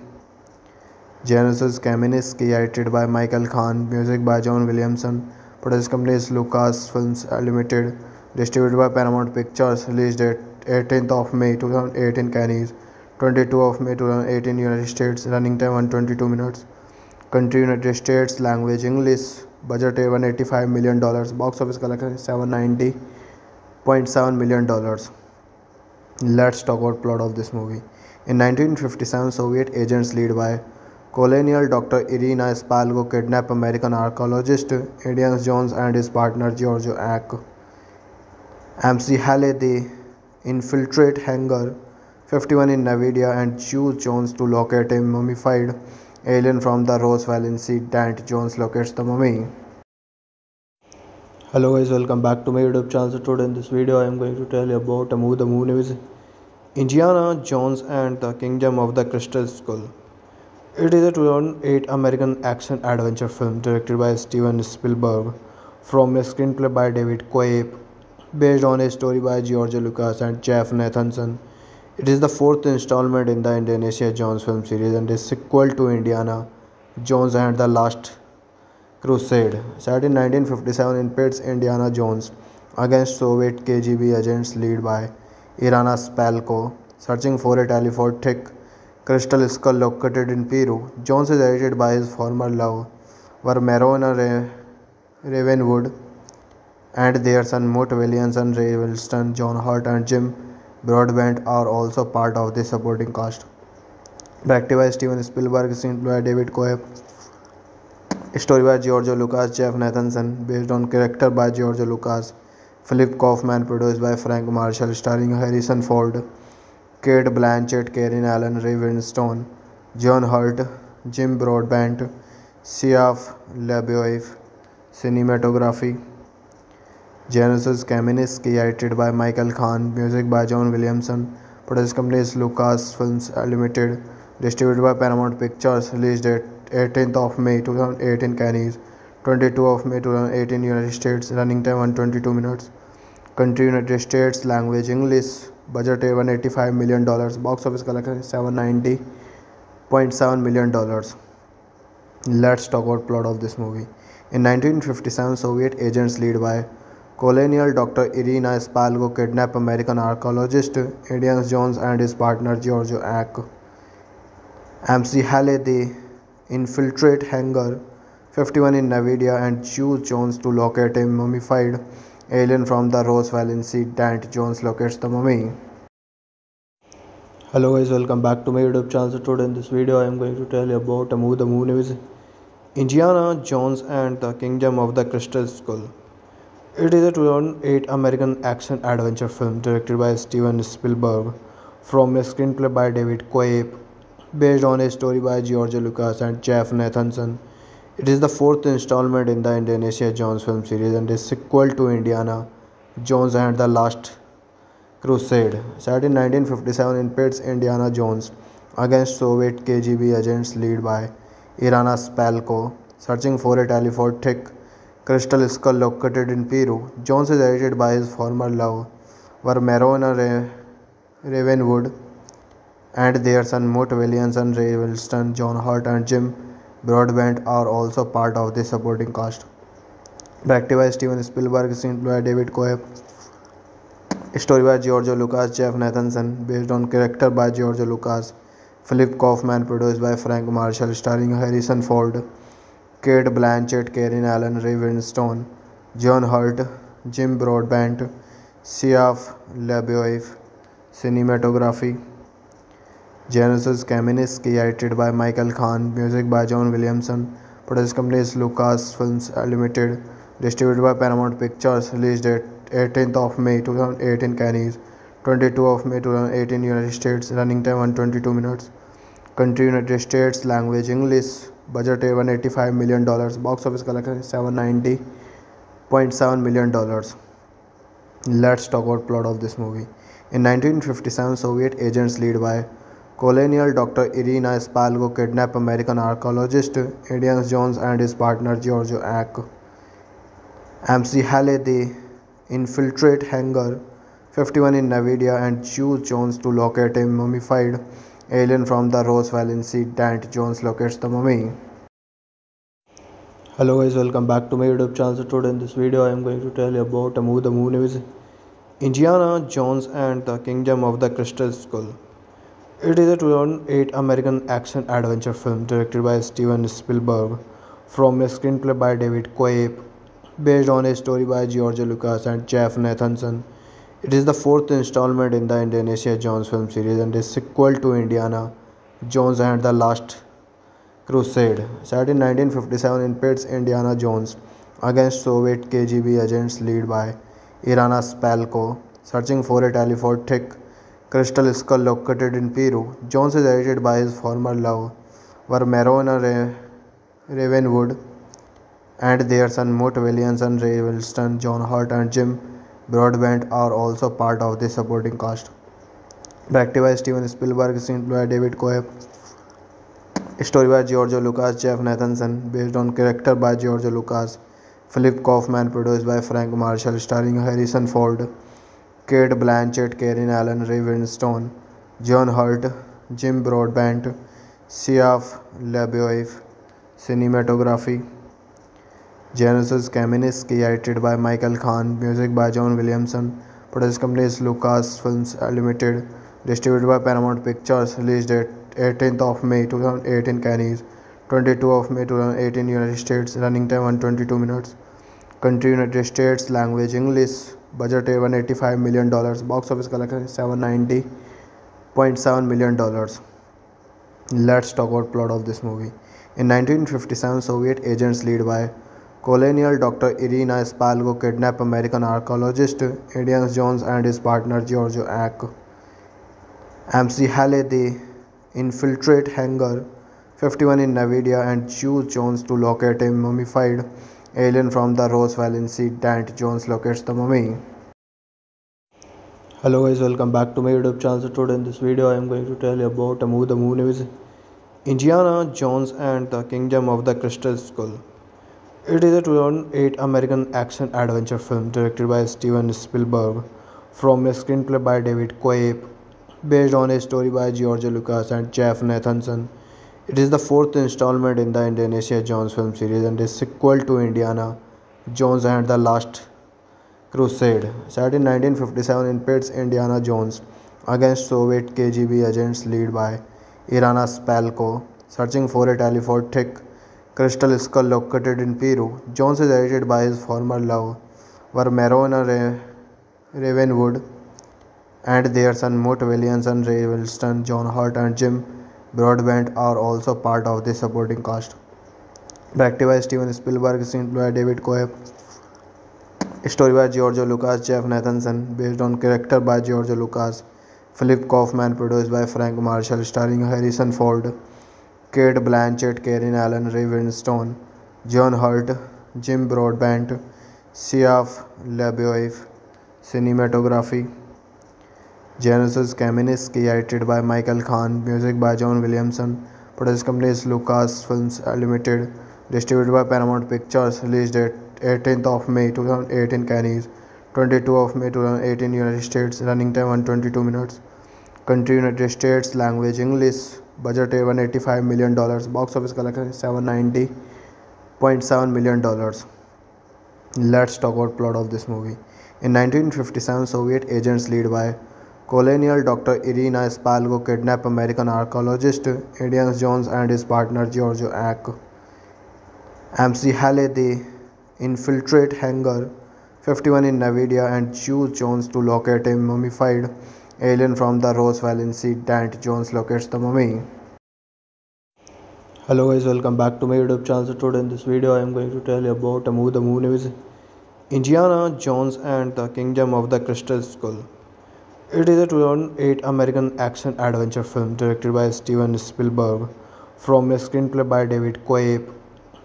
Janusz Kamiński, edited by Michael Kahn, music by John Williamson, produced companies Lucasfilm Limited, distributed by Paramount Pictures, released date 18 May 2018 Cannes, 22 May 2018 United States, running time 122 minutes, country United States, language English, budget $185 million, box office collection $790.7 million. Let's talk about plot of this movie. In 1957, Soviet agents led by colonial doctor Irina Spalko kidnap American archaeologist Indiana Jones and his partner George MC Hale. They infiltrate Hangar 51 in Navidia and choose Jones to locate a mummified alien from the Roswell incident. Jones locates the mummy. Hello guys, welcome back to my YouTube channel. Today in this video I am going to tell you about a movie. The movie name is Indiana Jones and the Kingdom of the Crystal Skull. It is a 2008 American action adventure film directed by Steven Spielberg from a screenplay by David Koepp based on a story by George Lucas and Jeff Nathanson. It is the fourth installment in the Indiana Jones film series and is sequel to Indiana Jones and the Last Crusade. Set in 1957 in pits, Indiana Jones against Soviet KGB agents led by Irina Spalko, searching for a telepathic crystal skull located in Peru. Jones is aided by his former lover Marion Ravenwood and their son Mutt Williams and Ray Winstone. John Hurt and Jim Broadbent are also part of the supporting cast. Directed by Steven Spielberg, screenplay by David Koepp, story by George Lucas, Jeff Nathanson, based on character by George Lucas, Philip Kaufman, produced by Frank Marshall, starring Harrison Ford, Cate Blanchett, Karen Allen, Ray Winstone, John Hurt, Jim Broadbent, Shia LaBeouf, cinematography Janusz Kamiński, edited by Michael Kahn, music by John Williams, production company is Lucasfilm Limited, distributed by Paramount Pictures, released date 18th of May 2018 Canada, 22 of May 2018 United States, running time 122 minutes, country United States, language English, budget $185 million, box office collection $790.7 million. Let's talk about plot of this movie. In 1957, Soviet agents led by colonial Dr. Irina Spalko kidnapped American archaeologist Indiana Jones and his partner George MC Hale. They infiltrate Hangar 51 in Navidia and choose Jones to locate a mummified alien from the Roswell incident. Jones locates the mummy. Hello guys, welcome back to my YouTube channel. Today in this video I am going to tell you about a movie. The movie name is Indiana Jones and the Kingdom of the Crystal Skull. It is a 2008 American action adventure film directed by Steven Spielberg from a screenplay by David Koepp based on a story by George Lucas and Jeff Nathanson. It is the fourth installment in the Indiana Jones film series and is sequel to Indiana Jones and the Last Crusade. Set in 1957 in pits, Indiana Jones against Soviet KGB agents led by Irina Spalko, searching for a telepathic crystal skull located in Peru. Jones is aided by his former lover Marion Ravenwood and their son Mutt Williams and Ray Winstone. John Hurt and Jim Broadbent are also part of the supporting cast. Directed by Steven Spielberg, screenplay by David Koepp, story by George Lucas, Jeff Nathanson, based on character by George Lucas, Philip Kaufman, produced by Frank Marshall, starring Harrison Ford, Cate Blanchett, Karen Allen, Ray Winstone, John Hurt, Jim Broadbent, Shia LaBeouf, cinematography Janusz Kamiński, edited by Michael Kahn, music by John Williams, production company is Lucasfilm Limited, distributed by Paramount Pictures, released date 18th of May 2018 Canada, 22 of May 2018 United States, running time 122 minutes, country United States, language English, budget $185 million, box office collection $790.7 million. Let's talk about plot of this movie. In 1957, Soviet agents led by colonial Dr. Irina Spalko kidnapped American archaeologist Indiana Jones and his partner George MC Hale. They infiltrate Hangar 51 in Navidia and choose Jones to locate a mummified alien from the Roswell incident. Jones locates the mummy. Hello guys, welcome back to my YouTube channel. Today in this video I am going to tell you about a movie. The movie name is Indiana Jones and the Kingdom of the Crystal Skull. It is a 2008 American action adventure film directed by Steven Spielberg from a screenplay by David Koepp based on a story by George Lucas and Jeff Nathanson. It is the fourth installment in the Indiana Jones film series and is sequel to Indiana Jones and the Last Crusade. Set in 1957 in pits, Indiana Jones against Soviet KGB agents led by Irina Spalko, Searching for a telepathic crystal skull located in Peru, Jones is aided by his former love, Marion Ravenwood, and their son Mutt Williams and Ray Winstone. John Hurt and Jim Broadbent are also part of the supporting cast. Directed by Steven Spielberg, screenplay by David Koepp, story by George Lucas, Jeff Nathanson, based on character by George Lucas. Philip Kaufman, produced by Frank Marshall, starring Harrison Ford, Cate Blanchett, Karen Allen, Ray Winstone, John Hurt, Jim Broadbent, Shia LaBeouf. Cinematography, Janusz Kamiński, edited by Michael Kahn, music by John Williams. Production company is Lucasfilm Limited, distributed by Paramount Pictures. Release date 18th of May 2018 Cannes, 22 of May 2018 United States. Running time 122 minutes. Country United States. Language English. Budget $185 million. Box office collection $790.7 million. Let's talk about plot of this movie. In 1957, Soviet agents led by colonial doctor Irina Spalko kidnap American archaeologist Indiana Jones and his partner George MC Hale. They infiltrate Hangar 51 in Nevada and choose Jones to locate a mummified alien from the Roswell incident. Jones locates the mummy. Hello guys, welcome back to my YouTube channel. Today in this video I am going to tell you about a movie. The movie is Indiana Jones and the Kingdom of the Crystal Skull. It is a 2008 American action-adventure film directed by Steven Spielberg, from a screenplay by David Koepp, based on a story by George Lucas and Jeff Nathanson. It is the fourth installment in the Indiana Jones film series and is sequel to Indiana Jones and the Last Crusade. Set in 1957 in pits, Indiana Jones against Soviet KGB agents led by Irina Spalko, searching for a telepathic crystal skull located in Peru. Jones is aided by his former love, Marion Ravenwood, and their son Mutt Williams and Ray Winstone. John Hurt and Jim Broadbent are also part of the supporting cast. Directed by Steven Spielberg, screenplay by David Koepp, story by George Lucas, Jeff Nathanson, based on character by George Lucas. Philip Kaufman, produced by Frank Marshall, starring Harrison Ford, Cate Blanchett, Karen Allen, Ray Winstone, John Hurt, Jim Broadbent, Shia LaBeouf. Cinematography, Janusz Kamiński, edited by Michael Kahn, music by John Williams. Production company is Lucasfilm Limited, distributed by Paramount Pictures. Release date 18th of May 2018 Cannes, 22 of May 2018 United States. Running time 122 minutes. Country United States. Language English. Budget $185 million. Box office collection $790.7 million. Let's talk about plot of this movie. In 1957, Soviet agents led by colonial doctor Irina Spalko kidnap American archaeologist Indiana Jones and his partner George MC Hale. They infiltrate Hangar 51 in Nevada and choose Jones to locate a mummified alien from the Roswell incident. Jones locates the mummy. Hello guys, welcome back to my YouTube channel. Today in this video I am going to tell you about a movie. The movie is Indiana Jones and the Kingdom of the Crystal Skull. It is a 2008 American action-adventure film directed by Steven Spielberg, from a screenplay by David Koepp,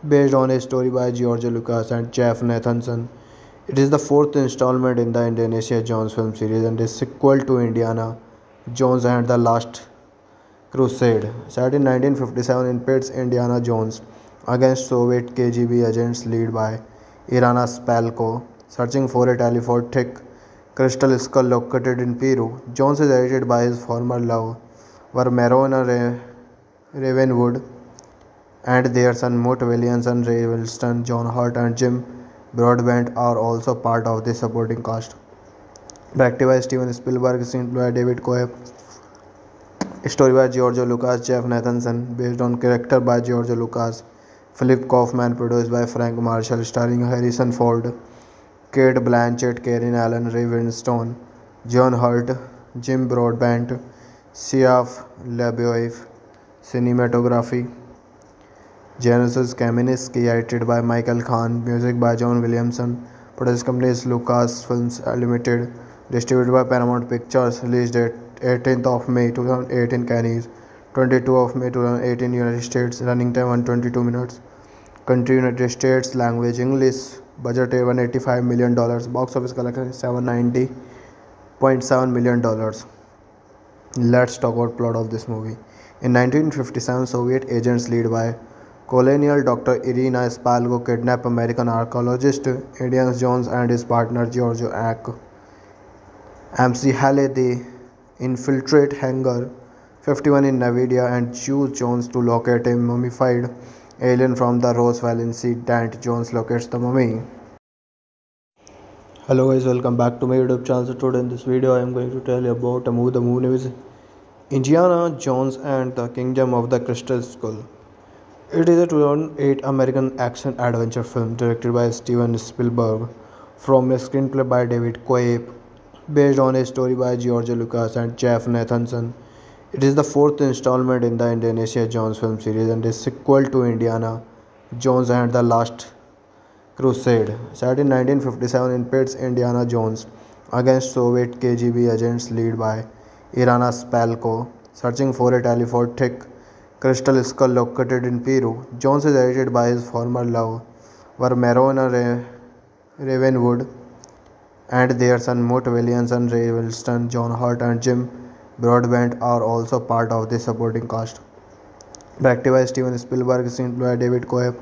based on a story by George Lucas and Jeff Nathanson. It is the fourth installment in the Indiana Jones film series and is sequel to Indiana Jones and the Last Crusade. Set in 1957 in pits, Indiana Jones against Soviet KGB agents led by Irina Spalko, searching for a telepathic crystal skull located in Peru. Jones is aided by his former love, Marion Ravenwood, and their son Mutt Williams and Ray Winstone. John Hurt and Jim Broadbent are also part of the supporting cast. Directed by Steven Spielberg, screenplay by David Koepp, story by George Lucas, Jeff Nathanson, based on character by George Lucas. Philip Kaufman, produced by Frank Marshall, starring Harrison Ford, Cate Blanchett, Karen Allen, Ray Winstone, John Hurt, Jim Broadbent, Shia LaBeouf. Cinematography, Janusz Kamiński, edited by Michael Kahn, music by John Williams. Production company is Lucasfilm Limited, Distributed by Paramount Pictures. Release date 18th of May 2018 Cannes, 22 of May 2018 United States. Running time 122 minutes. Country United States. Language English. Budget $185 million. Box office collection $790.7 million. Let's talk about plot of this movie. In 1957, Soviet agents led by colonial doctor Irina Spalko kidnap American archaeologist Indiana Jones and his partner George MC Hale. They infiltrate Hangar 51 in Nevada and choose Jones to locate a mummified alien from the Roswell incident. Jones locates the mummy. Hello guys, welcome back to my YouTube channel. So today in this video I am going to tell you about a movie. The movie name is Indiana Jones and the Kingdom of the Crystal Skull. It is a 2008 American action adventure film directed by Steven Spielberg, from a screenplay by David Koepp, based on a story by George Lucas and Jeff Nathanson. It is the fourth installment in the Indiana Jones film series and is sequel to Indiana Jones and the Last Crusade. Set in 1957 in pits, Indiana Jones against Soviet KGB agents led by Irina Spalko, searching for a telepathic crystal skull located in Peru. Jones is aided by his former lover Marion Ravenwood and their son Mutt Williams, and Ray Winstone, John Hurt and Jim Broadbent are also part of the supporting cast. Directed by Steven Spielberg, screenplay by David Koepp,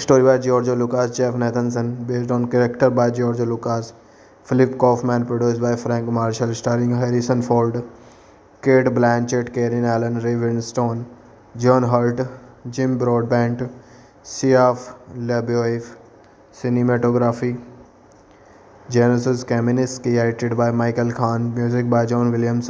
story by George Lucas, Jeff Nathanson, based on character by George Lucas, Philip Kaufman, produced by Frank Marshall, starring Harrison Ford, Cate Blanchett, Karen Allen, Ray Winstone, John Hurt, Jim Broadbent, Shia LaBeouf, cinematography Janusz Kamiński, edited by Michael Kahn, music by John Williams.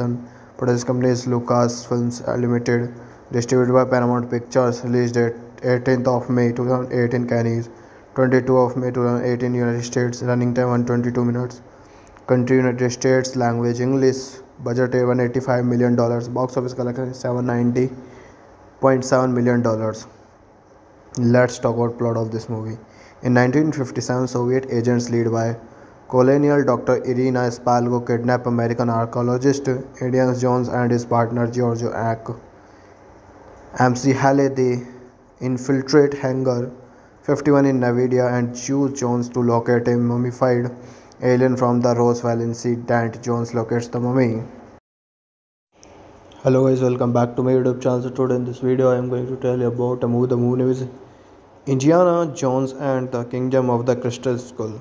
Production company is Lucasfilm Limited, distributed by Paramount Pictures. Release date 18th of May 2018 Cannes, 22 of May 2018 United States. Running time 122 minutes. Country United States. Language English. Budget $185 million. Box office collection $790.7 million. Let's talk about plot of this movie. In 1957, Soviet agents led by colonial doctor Irina Spalko kidnap American archaeologist Indiana Jones and his partner George MC Hale. They infiltrate Hangar 51 in Nevada and choose Jones to locate a mummified alien from the Roswell incident. Jones locates the mummy. Hello guys, welcome back to my YouTube channel. So today in this video I am going to tell you about a movie. The movie name is Indiana Jones and the Kingdom of the Crystal Skull.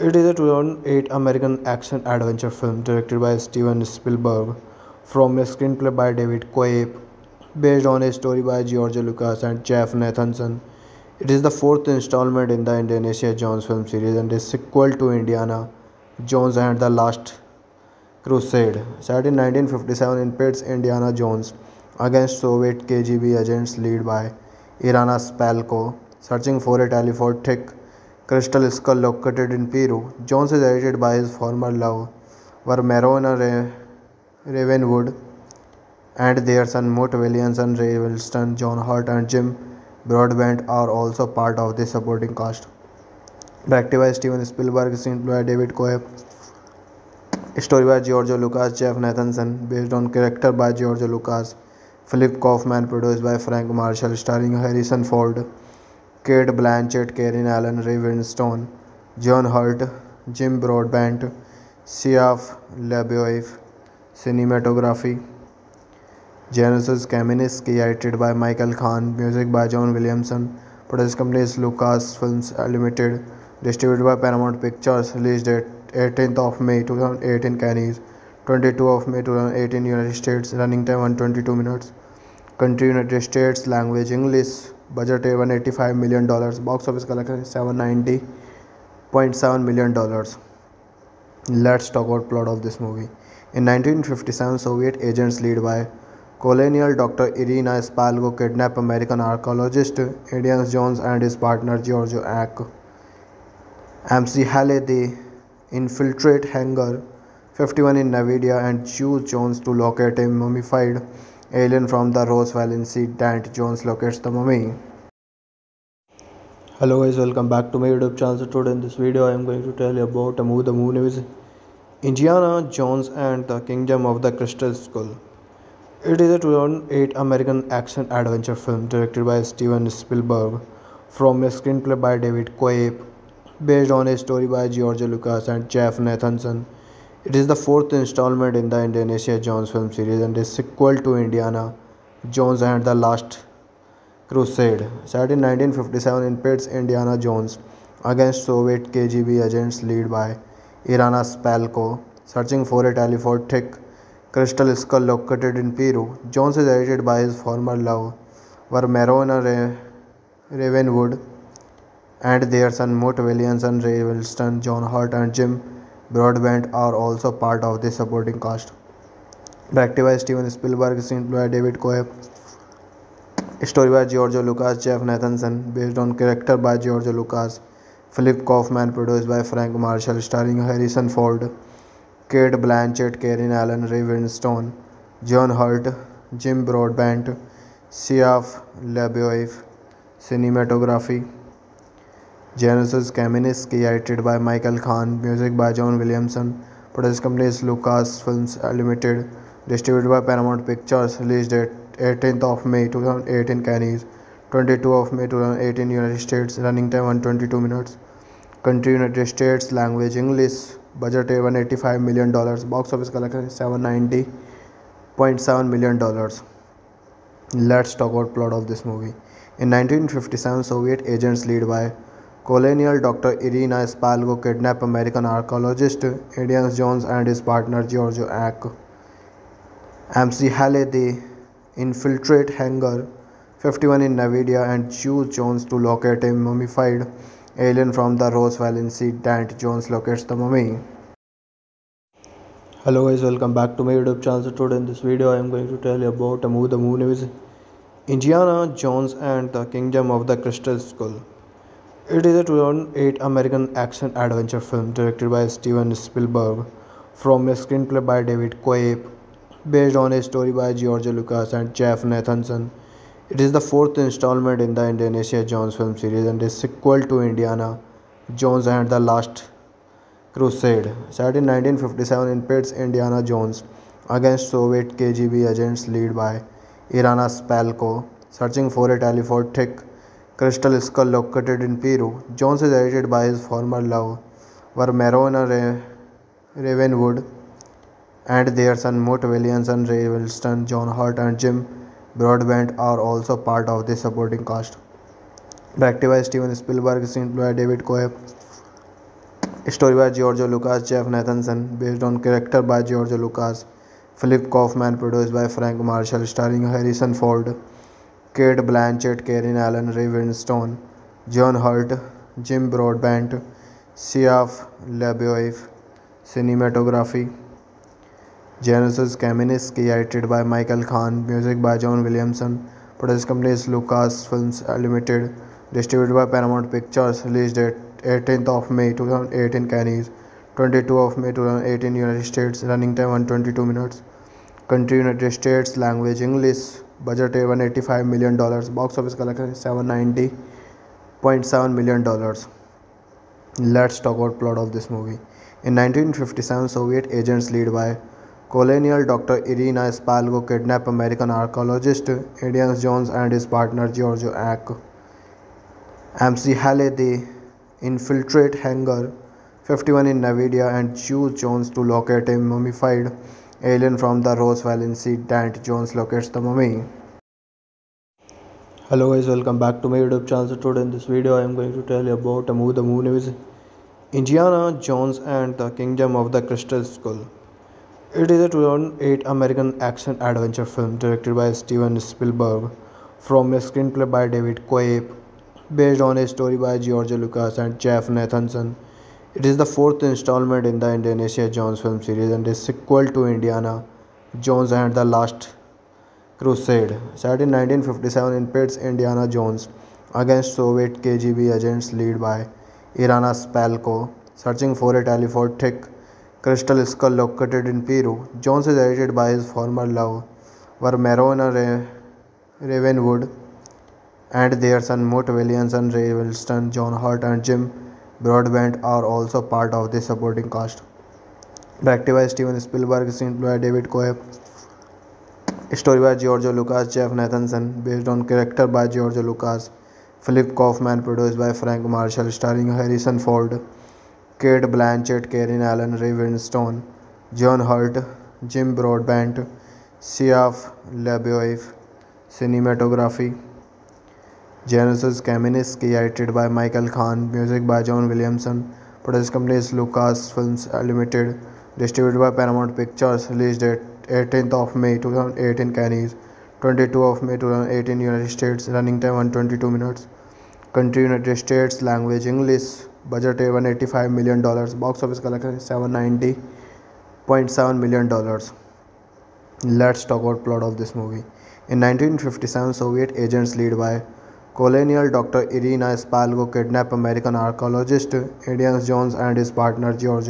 It is a 2008 American action adventure film directed by Steven Spielberg, from a screenplay by David Koepp, based on a story by George Lucas and Jeff Nathanson. It is the fourth installment in the Indiana Jones film series and is sequel to Indiana Jones and the Last Crusade. Set in 1957 in pits, Indiana Jones against Soviet KGB agents led by Irina Spalko, searching for a telepathic crystal skull located in Peru. Jones is aided by his former lover Marion Ravenwood and their son Mutt Williams, and Ray Winstone, John Hurt and Jim Broadbent are also part of the supporting cast. Directed by Steven Spielberg, screenplay by David Koepp, story by George Lucas, Jeff Nathanson, based on character by George Lucas, Philip Kaufman, produced by Frank Marshall, starring Harrison Ford, Cate Blanchett, Karen Allen, Ray Winstone, John Hurt, Jim Broadbent, Shia LaBeouf, cinematography Janusz Kamiński, edited by Michael Kahn, music by John Williams. Production company is Lucasfilm Limited, distributed by Paramount Pictures. Release date 18th of May 2018 Cannes, 22 of May 2018 United States. Running time 122 minutes. Country United States. Language English. Budget $185 million. Box office collection $790.7 million. Let's talk about plot of this movie. In 1957, Soviet agents led by colonial doctor Irina Spalko kidnap American archaeologist Indiana Jones and his partner George MC Hale. They infiltrate Hangar 51 in Nevada and choose Jones to locate a mummified alien from the Roswell incident. Jones locates the mummy. Hello guys, welcome back to my YouTube channel. So today in this video I am going to tell you about a movie. The movie name is Indiana Jones and the Kingdom of the Crystal Skull. It is a 2008 American action-adventure film directed by Steven Spielberg from a screenplay by David Koepp, based on a story by George Lucas and Jeff Nathanson. It is the fourth installment in the Indiana Jones film series and is sequel to Indiana Jones and the Last Crusade. Set in 1957 in pits, Indiana Jones against Soviet KGB agents led by Irina Spalko, searching for a telepathic crystal skull located in Peru. Jones is aided by his former love, Marion Ravenwood, and their son Mutt Williams and Ray Winstone. John Hurt and Jim Broadbent are also part of the supporting cast. Directed by Steven Spielberg, screenplay by David Koepp, story by George Lucas, Jeff Nathanson, based on character by George Lucas, Philip Kaufman, produced by Frank Marshall, starring Harrison Ford, Cate Blanchett, Karen Allen, Ray Winstone, John Hurt, Jim Broadbent, Shia LaBeouf. Cinematography, Janusz Kamiński, edited by Michael Kahn, music by John Williams. Production company is Lucasfilm Limited, distributed by Paramount Pictures. Release date 18th of May 2018 Cannes, 22 of May 2018 United States. Running time 122 minutes. Country United States. Language English. Budget $185 million. Box office collection $790.7 million. Let's talk about plot of this movie. In 1957, Soviet agents led by colonial Dr. Irina Spalko kidnap American archaeologist Indiana Jones and his partner George M.C. Hale. They infiltrate Hangar 51 in Nevada and use Jones to locate a mummified alien from the Roswell incident. Jones locates the mummy. Hello guys, welcome back to my YouTube channel. Today in this video I am going to tell you about a movie. The movie is Indiana Jones and the Kingdom of the Crystal Skull. It is a 2008 American action-adventure film directed by Steven Spielberg from a screenplay by David Koepp, based on a story by George Lucas and Jeff Nathanson. It is the fourth installment in the Indiana Jones film series and is sequel to Indiana Jones and the Last Crusade. Set in 1957 in pits, Indiana Jones against Soviet KGB agents led by Irina Spalko, searching for a telepathic crystal skull located in Peru. Jones is aided by his former love, Marion Ravenwood, and their son Mutt Williams and Ray Winstone. John Hurt and Jim Broadbent are also part of the supporting cast. Directed by Steven Spielberg, screenplay by David Koepp, story by George Lucas, Jeff Nathanson, based on character by George Lucas, Philip Kaufman, produced by Frank Marshall, starring Harrison Ford, Cate Blanchett, Karen Allen, Ray Winstone, John Hurt, Jim Broadbent, Shia LaBeouf. Cinematography, Janusz Kamiński, edited by Michael Kahn, music by John Williams. Production company is Lucasfilm Limited, distributed by Paramount Pictures. Release date 18th of May 2018 Cannes, 22 of May 2018 United States. Running time 122 minutes. Country United States. Language English. Budget $185 million. Box office collection $790.7 million. Let's talk about plot of this movie. In 1957, Soviet agents led by colonial Dr. Irina Spalko kidnap American archaeologist Indiana Jones and his partner George M.C. Hale. They infiltrate Hangar 51 in Nevada and choose Jones to locate a mummified alien from the Roswell incident. Jones locates the mummy. Hello guys, welcome back to my YouTube channel. Today in this video I am going to tell you about a movie. The movie is Indiana Jones and the Kingdom of the Crystal Skull. It is a 2008 American action-adventure film directed by Steven Spielberg from a screenplay by David Koepp, based on a story by George Lucas and Jeff Nathanson. It is the fourth installment in the Indiana Jones film series and is sequel to Indiana Jones and the Last Crusade. Set in 1957 in pits, Indiana Jones against Soviet KGB agents led by Irina Spalko, searching for a telepathic crystal skull located in Peru. Jones is aided by his former love, Marion Ravenwood, and their son Mutt Williams and Ray Winstone. John Hurt and Jim Broadbent are also part of the supporting cast. Directed by Steven Spielberg, screen play by David Koepp, story by George Lucas, Jeff Nathanson, based on character by George Lucas, Philip Kaufman, produce by Frank Marshall, starring Harrison Ford, Cate Blanchett, Karen Allen, Ray Winstone, John Hurt, Jim Broadbent, Shia LaBeouf, cinematography Janusz Kaminski, edited by Michael Kahn, music by John Williamson, produce company Lucasfilm limited, distributed by Paramount pictures, release date 18 May 2018 Cannes, 22 May 2018 United States, running time 122 मिनट्स, country United States, language English, budget है $185 million, box office collection $790.7 million. Let's talk about plot of this movie. In 1957, Soviet agents led by colonial doctor Irina Spalko kidnap American archaeologist Indiana Jones and his partner George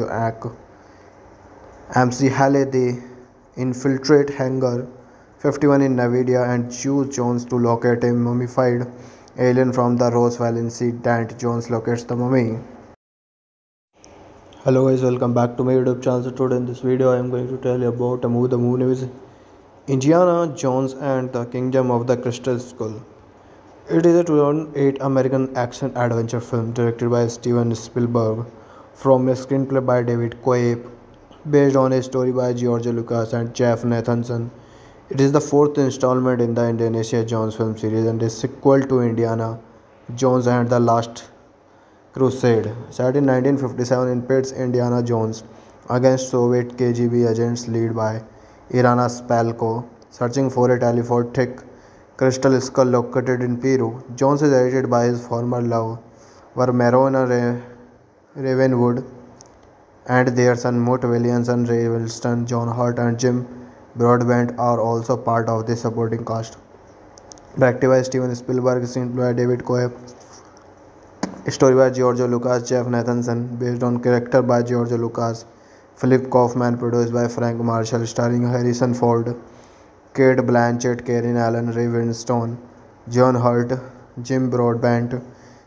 MC Hale. They infiltrate Hangar 51 in Nevada and choose Jones to locate a mummified alien from the Roswell incident. Jones locates the mummy. Hello guys, welcome back to my YouTube channel. Today in this video I am going to tell you about a movie. The movie name is Indiana Jones and the Kingdom of the Crystal Skull. It is a 2008 American action adventure film directed by Steven Spielberg, from a screenplay by David Koepp, based on a story by George Lucas and Jeff Nathanson. It is the fourth installment in the Indiana Jones film series and is sequel to Indiana Jones and the Last Crusade. Set in 1957 in pits, Indiana Jones against Soviet KGB agents led by Irina Spalko, searching for a telepathic crystal skull located in Peru. Jones is aided by his former lover Marion Ravenwood and their son Mutt Williams, and Ray Winstone, John Hurt and Jim Broadbent are also part of the supporting cast. Directed by Steven Spielberg, screenplay by David Koepp, story by George Lucas, Jeff Nathanson, based on character by George Lucas, Philip Kaufman, produced by Frank Marshall, starring Harrison Ford, Cate Blanchett, Karen Allen, Ray Winstone, John Hurt, Jim Broadbent,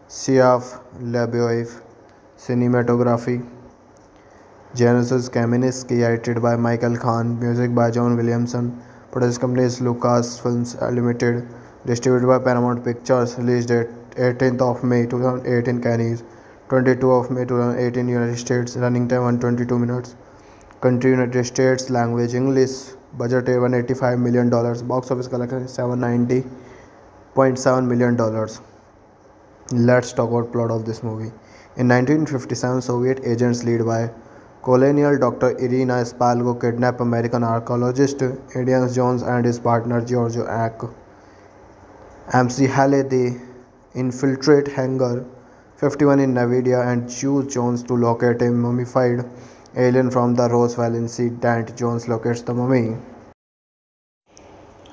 Shia LaBeouf, cinematography Janusz Kamiński, edited by Michael Kahn, music by John Williamson, produced company Lucasfilm Limited, distributed by Paramount Pictures, released date 18 May 2018 Cannes, 22 May 2018 United States, running time 122 minutes, country United States, language English, budget $185 million, box office collection $790.7 million. Let's talk about plot of this movie. In 1957, Soviet agents led by colonial doctor Irina Spalko kidnap American archaeologist Indiana Jones and his partner George MC Hale. They infiltrate Hangar 51 in Nevada and choose Jones to locate a mummified alien from the Roswell incident. Jones locates the mummy.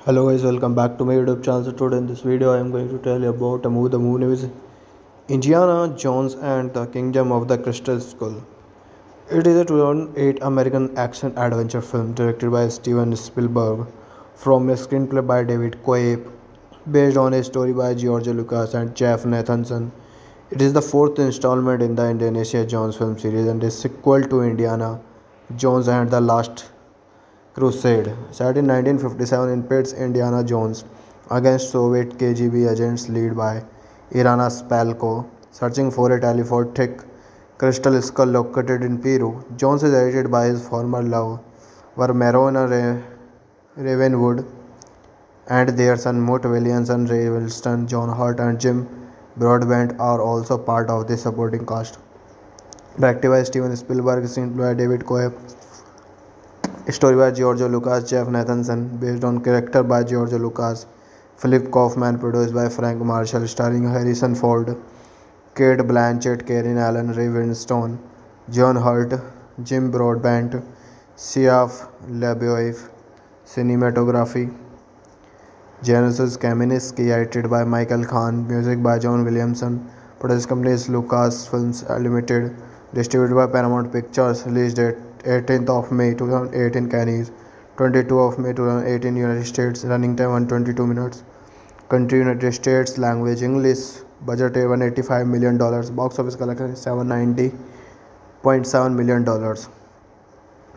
Hello guys, welcome back to my YouTube channel. Today in this video I am going to tell you about a movie. The movie name is Indiana Jones and the Kingdom of the Crystal Skull. It is a 2008 American action adventure film directed by Steven Spielberg, from a screenplay by David Koepp, based on a story by George Lucas and Jeff Nathanson. It is the fourth installment in the Indiana Jones film series and is sequel to Indiana Jones and the Last Crusade. Set in 1957 in pits, Indiana Jones against Soviet KGB agents led by Irina Spalko, searching for a telepathic crystal skull located in Peru. Jones is aided by his former lover Marion Ravenwood and their son Mutt Williams, and Ray Winstone, John Hurt and Jim Broadbent are also part of the supporting cast. Directed by Steven Spielberg, screenplay by David Koepp, story by George Lucas, Jeff Nathanson, based on character by George Lucas, Philip Kaufman, produced by Frank Marshall, starring Harrison Ford, Cate Blanchett, Karen Allen, Ray Winstone, John Hurt, Jim Broadbent, Shia LaBeouf, cinematography Janusz Kamiński, edited by Michael Kahn, music by John Williamson, produced company Lucasfilm Limited, distributed by Paramount Pictures, released date 18 May 2018 Cannes, 22 May 2018 United States, running time 122 minutes, country United States, language English, budget $185 million, box office collection $790.7 million.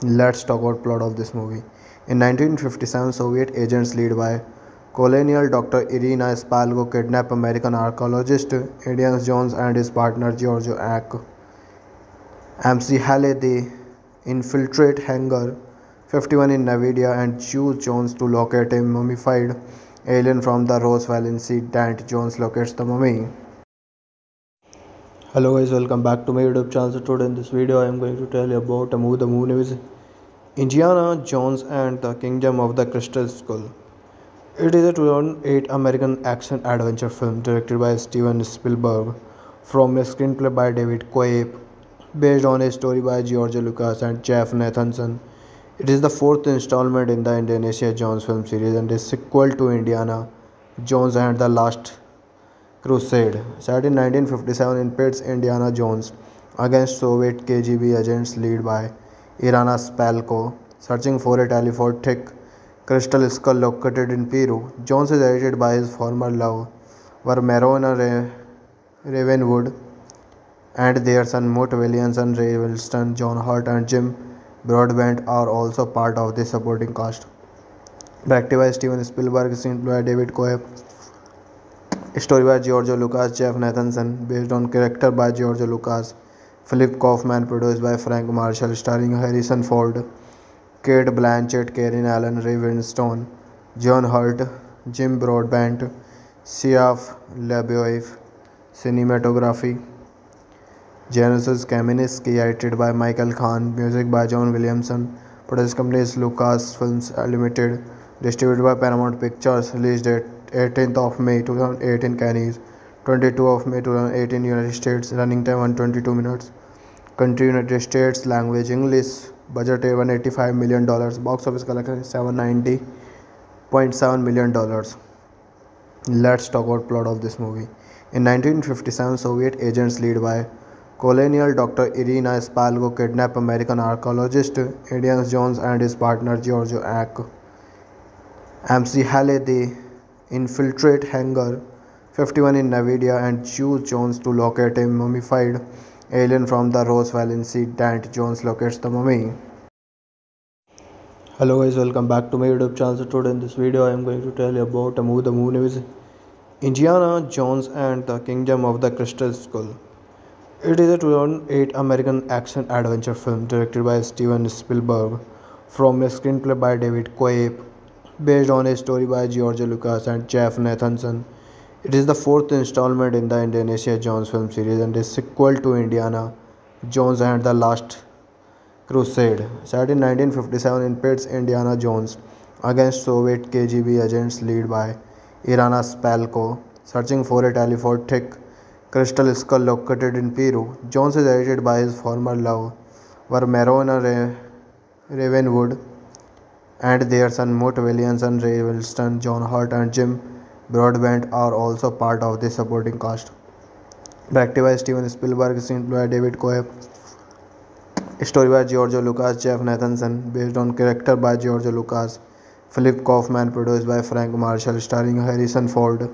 Let's talk about plot of this movie. In 1957, Soviet agents led by colonial Dr. Irina Spalko kidnap American archaeologist Indiana Jones and his partner George MC Hale. They infiltrate Hangar 51 in Nevada and choose Jones to locate a mummified alien from the Roswell incident. Jones locates the mummy. Hello guys, welcome back to my YouTube channel. So today in this video I am going to tell you about a movie. The movie is Indiana Jones and the Kingdom of the Crystal Skull. It is a 2008 American action adventure film directed by Steven Spielberg from a screenplay by David Koepp based on a story by George Lucas and Jeff Nathanson. It is the fourth installment in the Indiana Jones film series and is sequel to Indiana Jones and the Last Crusade. Set in 1957 in pits Indiana Jones against Soviet KGB agents led by Irina Spalko searching for a telepathic crystal skull located in Peru. Jones is aided by his former love, Marion Ravenwood, and their son Mutt Williams and Ray Winstone. John Hurt and Jim Broadbent are also part of the supporting cast. Directed by Steven Spielberg, screenplay by David Koepp, story by George Lucas, Jeff Nathanson, based on character by George Lucas, Philip Kaufman, produced by Frank Marshall, starring Harrison Ford, Cate Blanchett, Karen Allen, Ray Winstone, John Hurt, Jim Broadbent, Shia LaBeouf. Cinematography, Janusz Kamiński, edited by Michael Kahn, music by John Williams. Production company is Lucasfilm Limited, distributed by Paramount Pictures. Release date 18th of May 2018 Cannes, 22 of May 2018 United States. Running time 122 minutes. Country United States. Language English. Budget $185 million. Box office collection $790.7 million. Let's talk about plot of this movie. In 1957, Soviet agents led by colonial Dr. Irina Spalko kidnap American archaeologist Indiana Jones and his partner George MC Hale. They infiltrate Hangar 51 in Nevada and choose Jones to locate a mummified alien from the Roswell incident. Jones locates the mummy. Hello guys, welcome back to my YouTube channel. So today in this video I am going to tell you about a movie. The movie is Indiana Jones and the Kingdom of the Crystal Skull. It is a 2008 American action adventure film directed by Steven Spielberg from a screenplay by David Koepp based on a story by George Lucas and Jeff Nathanson. It is the fourth installment in the Indiana Jones film series and is sequel to Indiana Jones and the Last Crusade. Set in 1957 in pits Indiana Jones against Soviet KGB agents led by Irina Spalko searching for a telepathic crystal skull located in Peru. Jones is aided by his former love, Marion Ravenwood, and their son Mutt Williams and Ray Winstone. John Hurt and Jim Broadbent are also part of the supporting cast. Directed by Steven Spielberg, screenplay by David Koepp, story by George Lucas, Jeff Nathanson, based on character by George Lucas, Philip Kaufman, produced by Frank Marshall, starring Harrison Ford,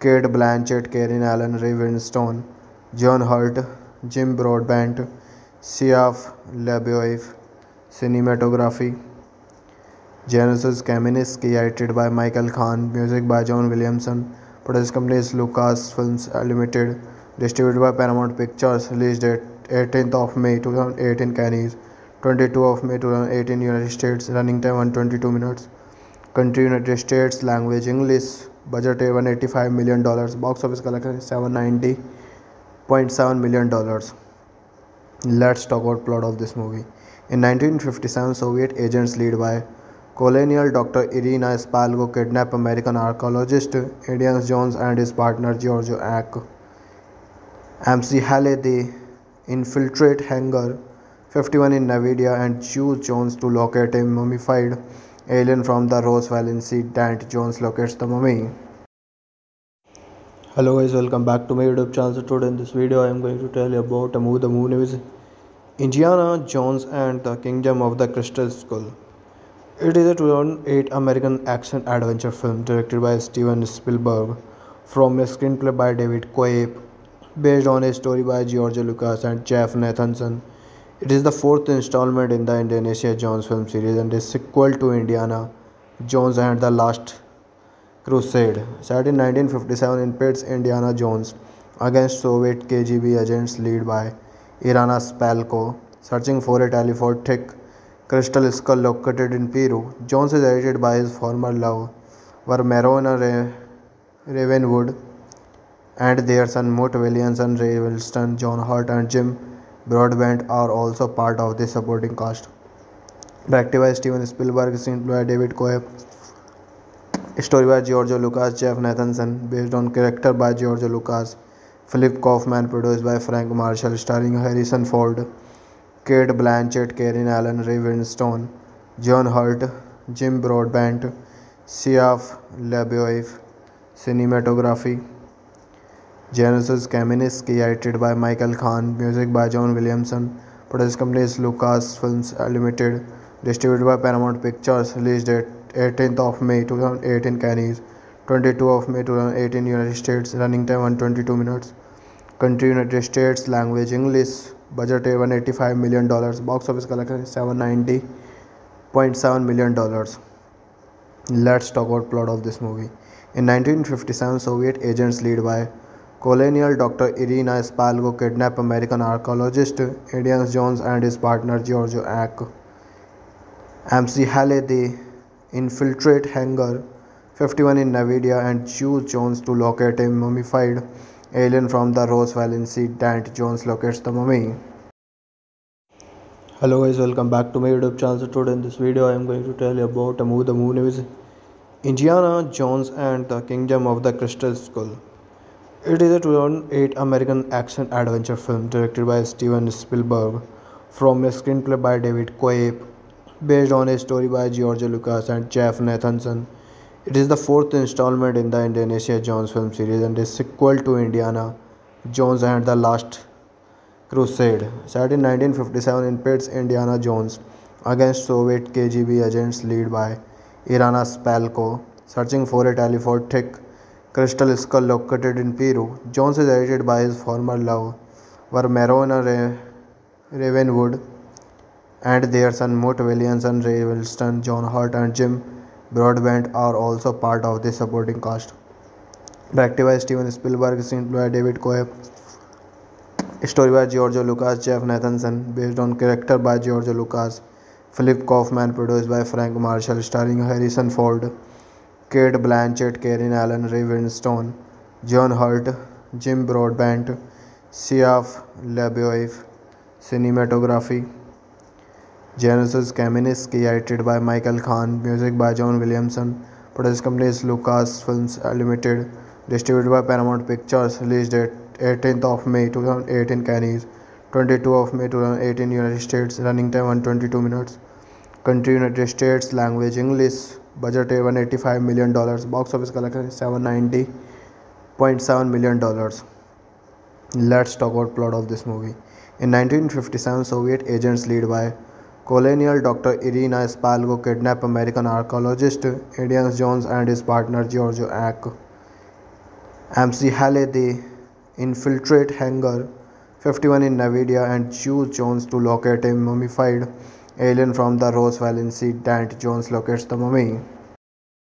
Cate Blanchett, Karen Allen, Ray Winstone, John Hurt, Jim Broadbent, Shia LaBeouf. Cinematography, Janusz Kamiński, edited by Michael Kahn, music by John Williamson. Production company is Lucasfilm Limited, distributed by Paramount Pictures. Release date 18th of May 2018 Cannes, 22 of May 2018 United States. Running time 122 minutes. Country United States. Language English. Budget $185 million. Box office collection $790.7 million. Let's talk about plot of this movie. In 1957, Soviet agents led by colonial Dr. Irina Spalko kidnap American archaeologist Indiana Jones and his partner George MC Hale. They infiltrate Hangar 51 in Nevada and choose Jones to locate a mummified alien from the Roswell incident. Jones locates the mummy. Hello guys, welcome back to my YouTube channel. So today in this video I am going to tell you about a movie. The movie is Indiana Jones and the Kingdom of the Crystal Skull. It is a 2008 American action adventure film directed by Steven Spielberg from a screenplay by David Koepp based on a story by George Lucas and Jeff Nathanson. It is the fourth installment in the Indiana Jones film series and is sequel to Indiana Jones and the Last Crusade. Set in 1957, it pits Indiana Jones against Soviet KGB agents led by Irina Spalko, searching for a telepathic crystal skull located in Peru. Jones is aided by his former love, Marion Ravenwood, and their son Mutt Williams and Ray Winstone. John Hurt and Jim Broadbent are also part of the supporting cast. Directed by Steven Spielberg, screenplay by David Koepp, story by George Lucas, Jeff Nathanson, based on character by George Lucas, Philip Kaufman, produced by Frank Marshall, starring Harrison Ford, Cate Blanchett, Karen Allen, Ray Winstone, John Hurt, Jim Broadbent, Shia LaBeouf, cinematography Janusz Kamiński, edited by Michael Kahn, music by John Williams, produced company is Lucasfilm Limited, distributed by Paramount Pictures, released date 18th of May 2018 Cannes, 22 of May 2018 United States, running time 122 minutes, country United States, language English, budget $185 million, box office collection $790.7 million. Let's talk about plot of this movie. In 1957, Soviet agents led by colonial Dr. Irina Spalko kidnapped American archaeologist Indiana Jones and his partner George M.C. Hale. They infiltrate Hangar 51 in Nevada and choose Jones to locate a mummified alien from the Roswell incident. Jones locates the mummy. Hello guys, welcome back to my YouTube channel. So today in this video I am going to tell you about a movie. The movie name is Indiana Jones and the Kingdom of the Crystal Skull. It is a 2008 American action-adventure film directed by Steven Spielberg from a screenplay by David Koepp based on a story by George Lucas and Jeff Nathanson. It is the fourth installment in the Indiana Jones film series and is sequel to Indiana Jones and the Last Crusade. Set in 1957, it pits Indiana Jones against Soviet KGB agents led by Irina Spalko, searching for a telepathic crystal skull located in Peru. Jones is aided by his former love, Marion Ravenwood, and their son Mutt Williams and Ray Winstone. John Hurt and Jim Broadbent are also part of the supporting cast. Directed by Steven Spielberg, screenplay by David Koepp, story by George Lucas, Jeff Nathanson, based on character by George Lucas, Philip Kaufman, produced by Frank Marshall, starring Harrison Ford, Cate Blanchett, Karen Allen, Ray Winstone, John Hurt, Jim Broadbent, Shia LaBeouf, cinematography Janusz Kamiński, edited by Michael Kahn, music by John Williams, produced company is Lucasfilm Limited, distributed by Paramount Pictures, released date 18th of May 2018 Cannes, 22 of May 2018 United States, running time 122 minutes, country United States, language English, budget $185 million, box office collection $790.7 million. Let's talk about plot of this movie. In 1957, Soviet agents led by colonial Dr. Irina Spalko kidnapped American archaeologist Indiana Jones and his partner George M.C. Hale. They infiltrate Hangar 51 in Nevada and choose Jones to locate a mummified alien from the Roswell incident. Jones locates the mummy.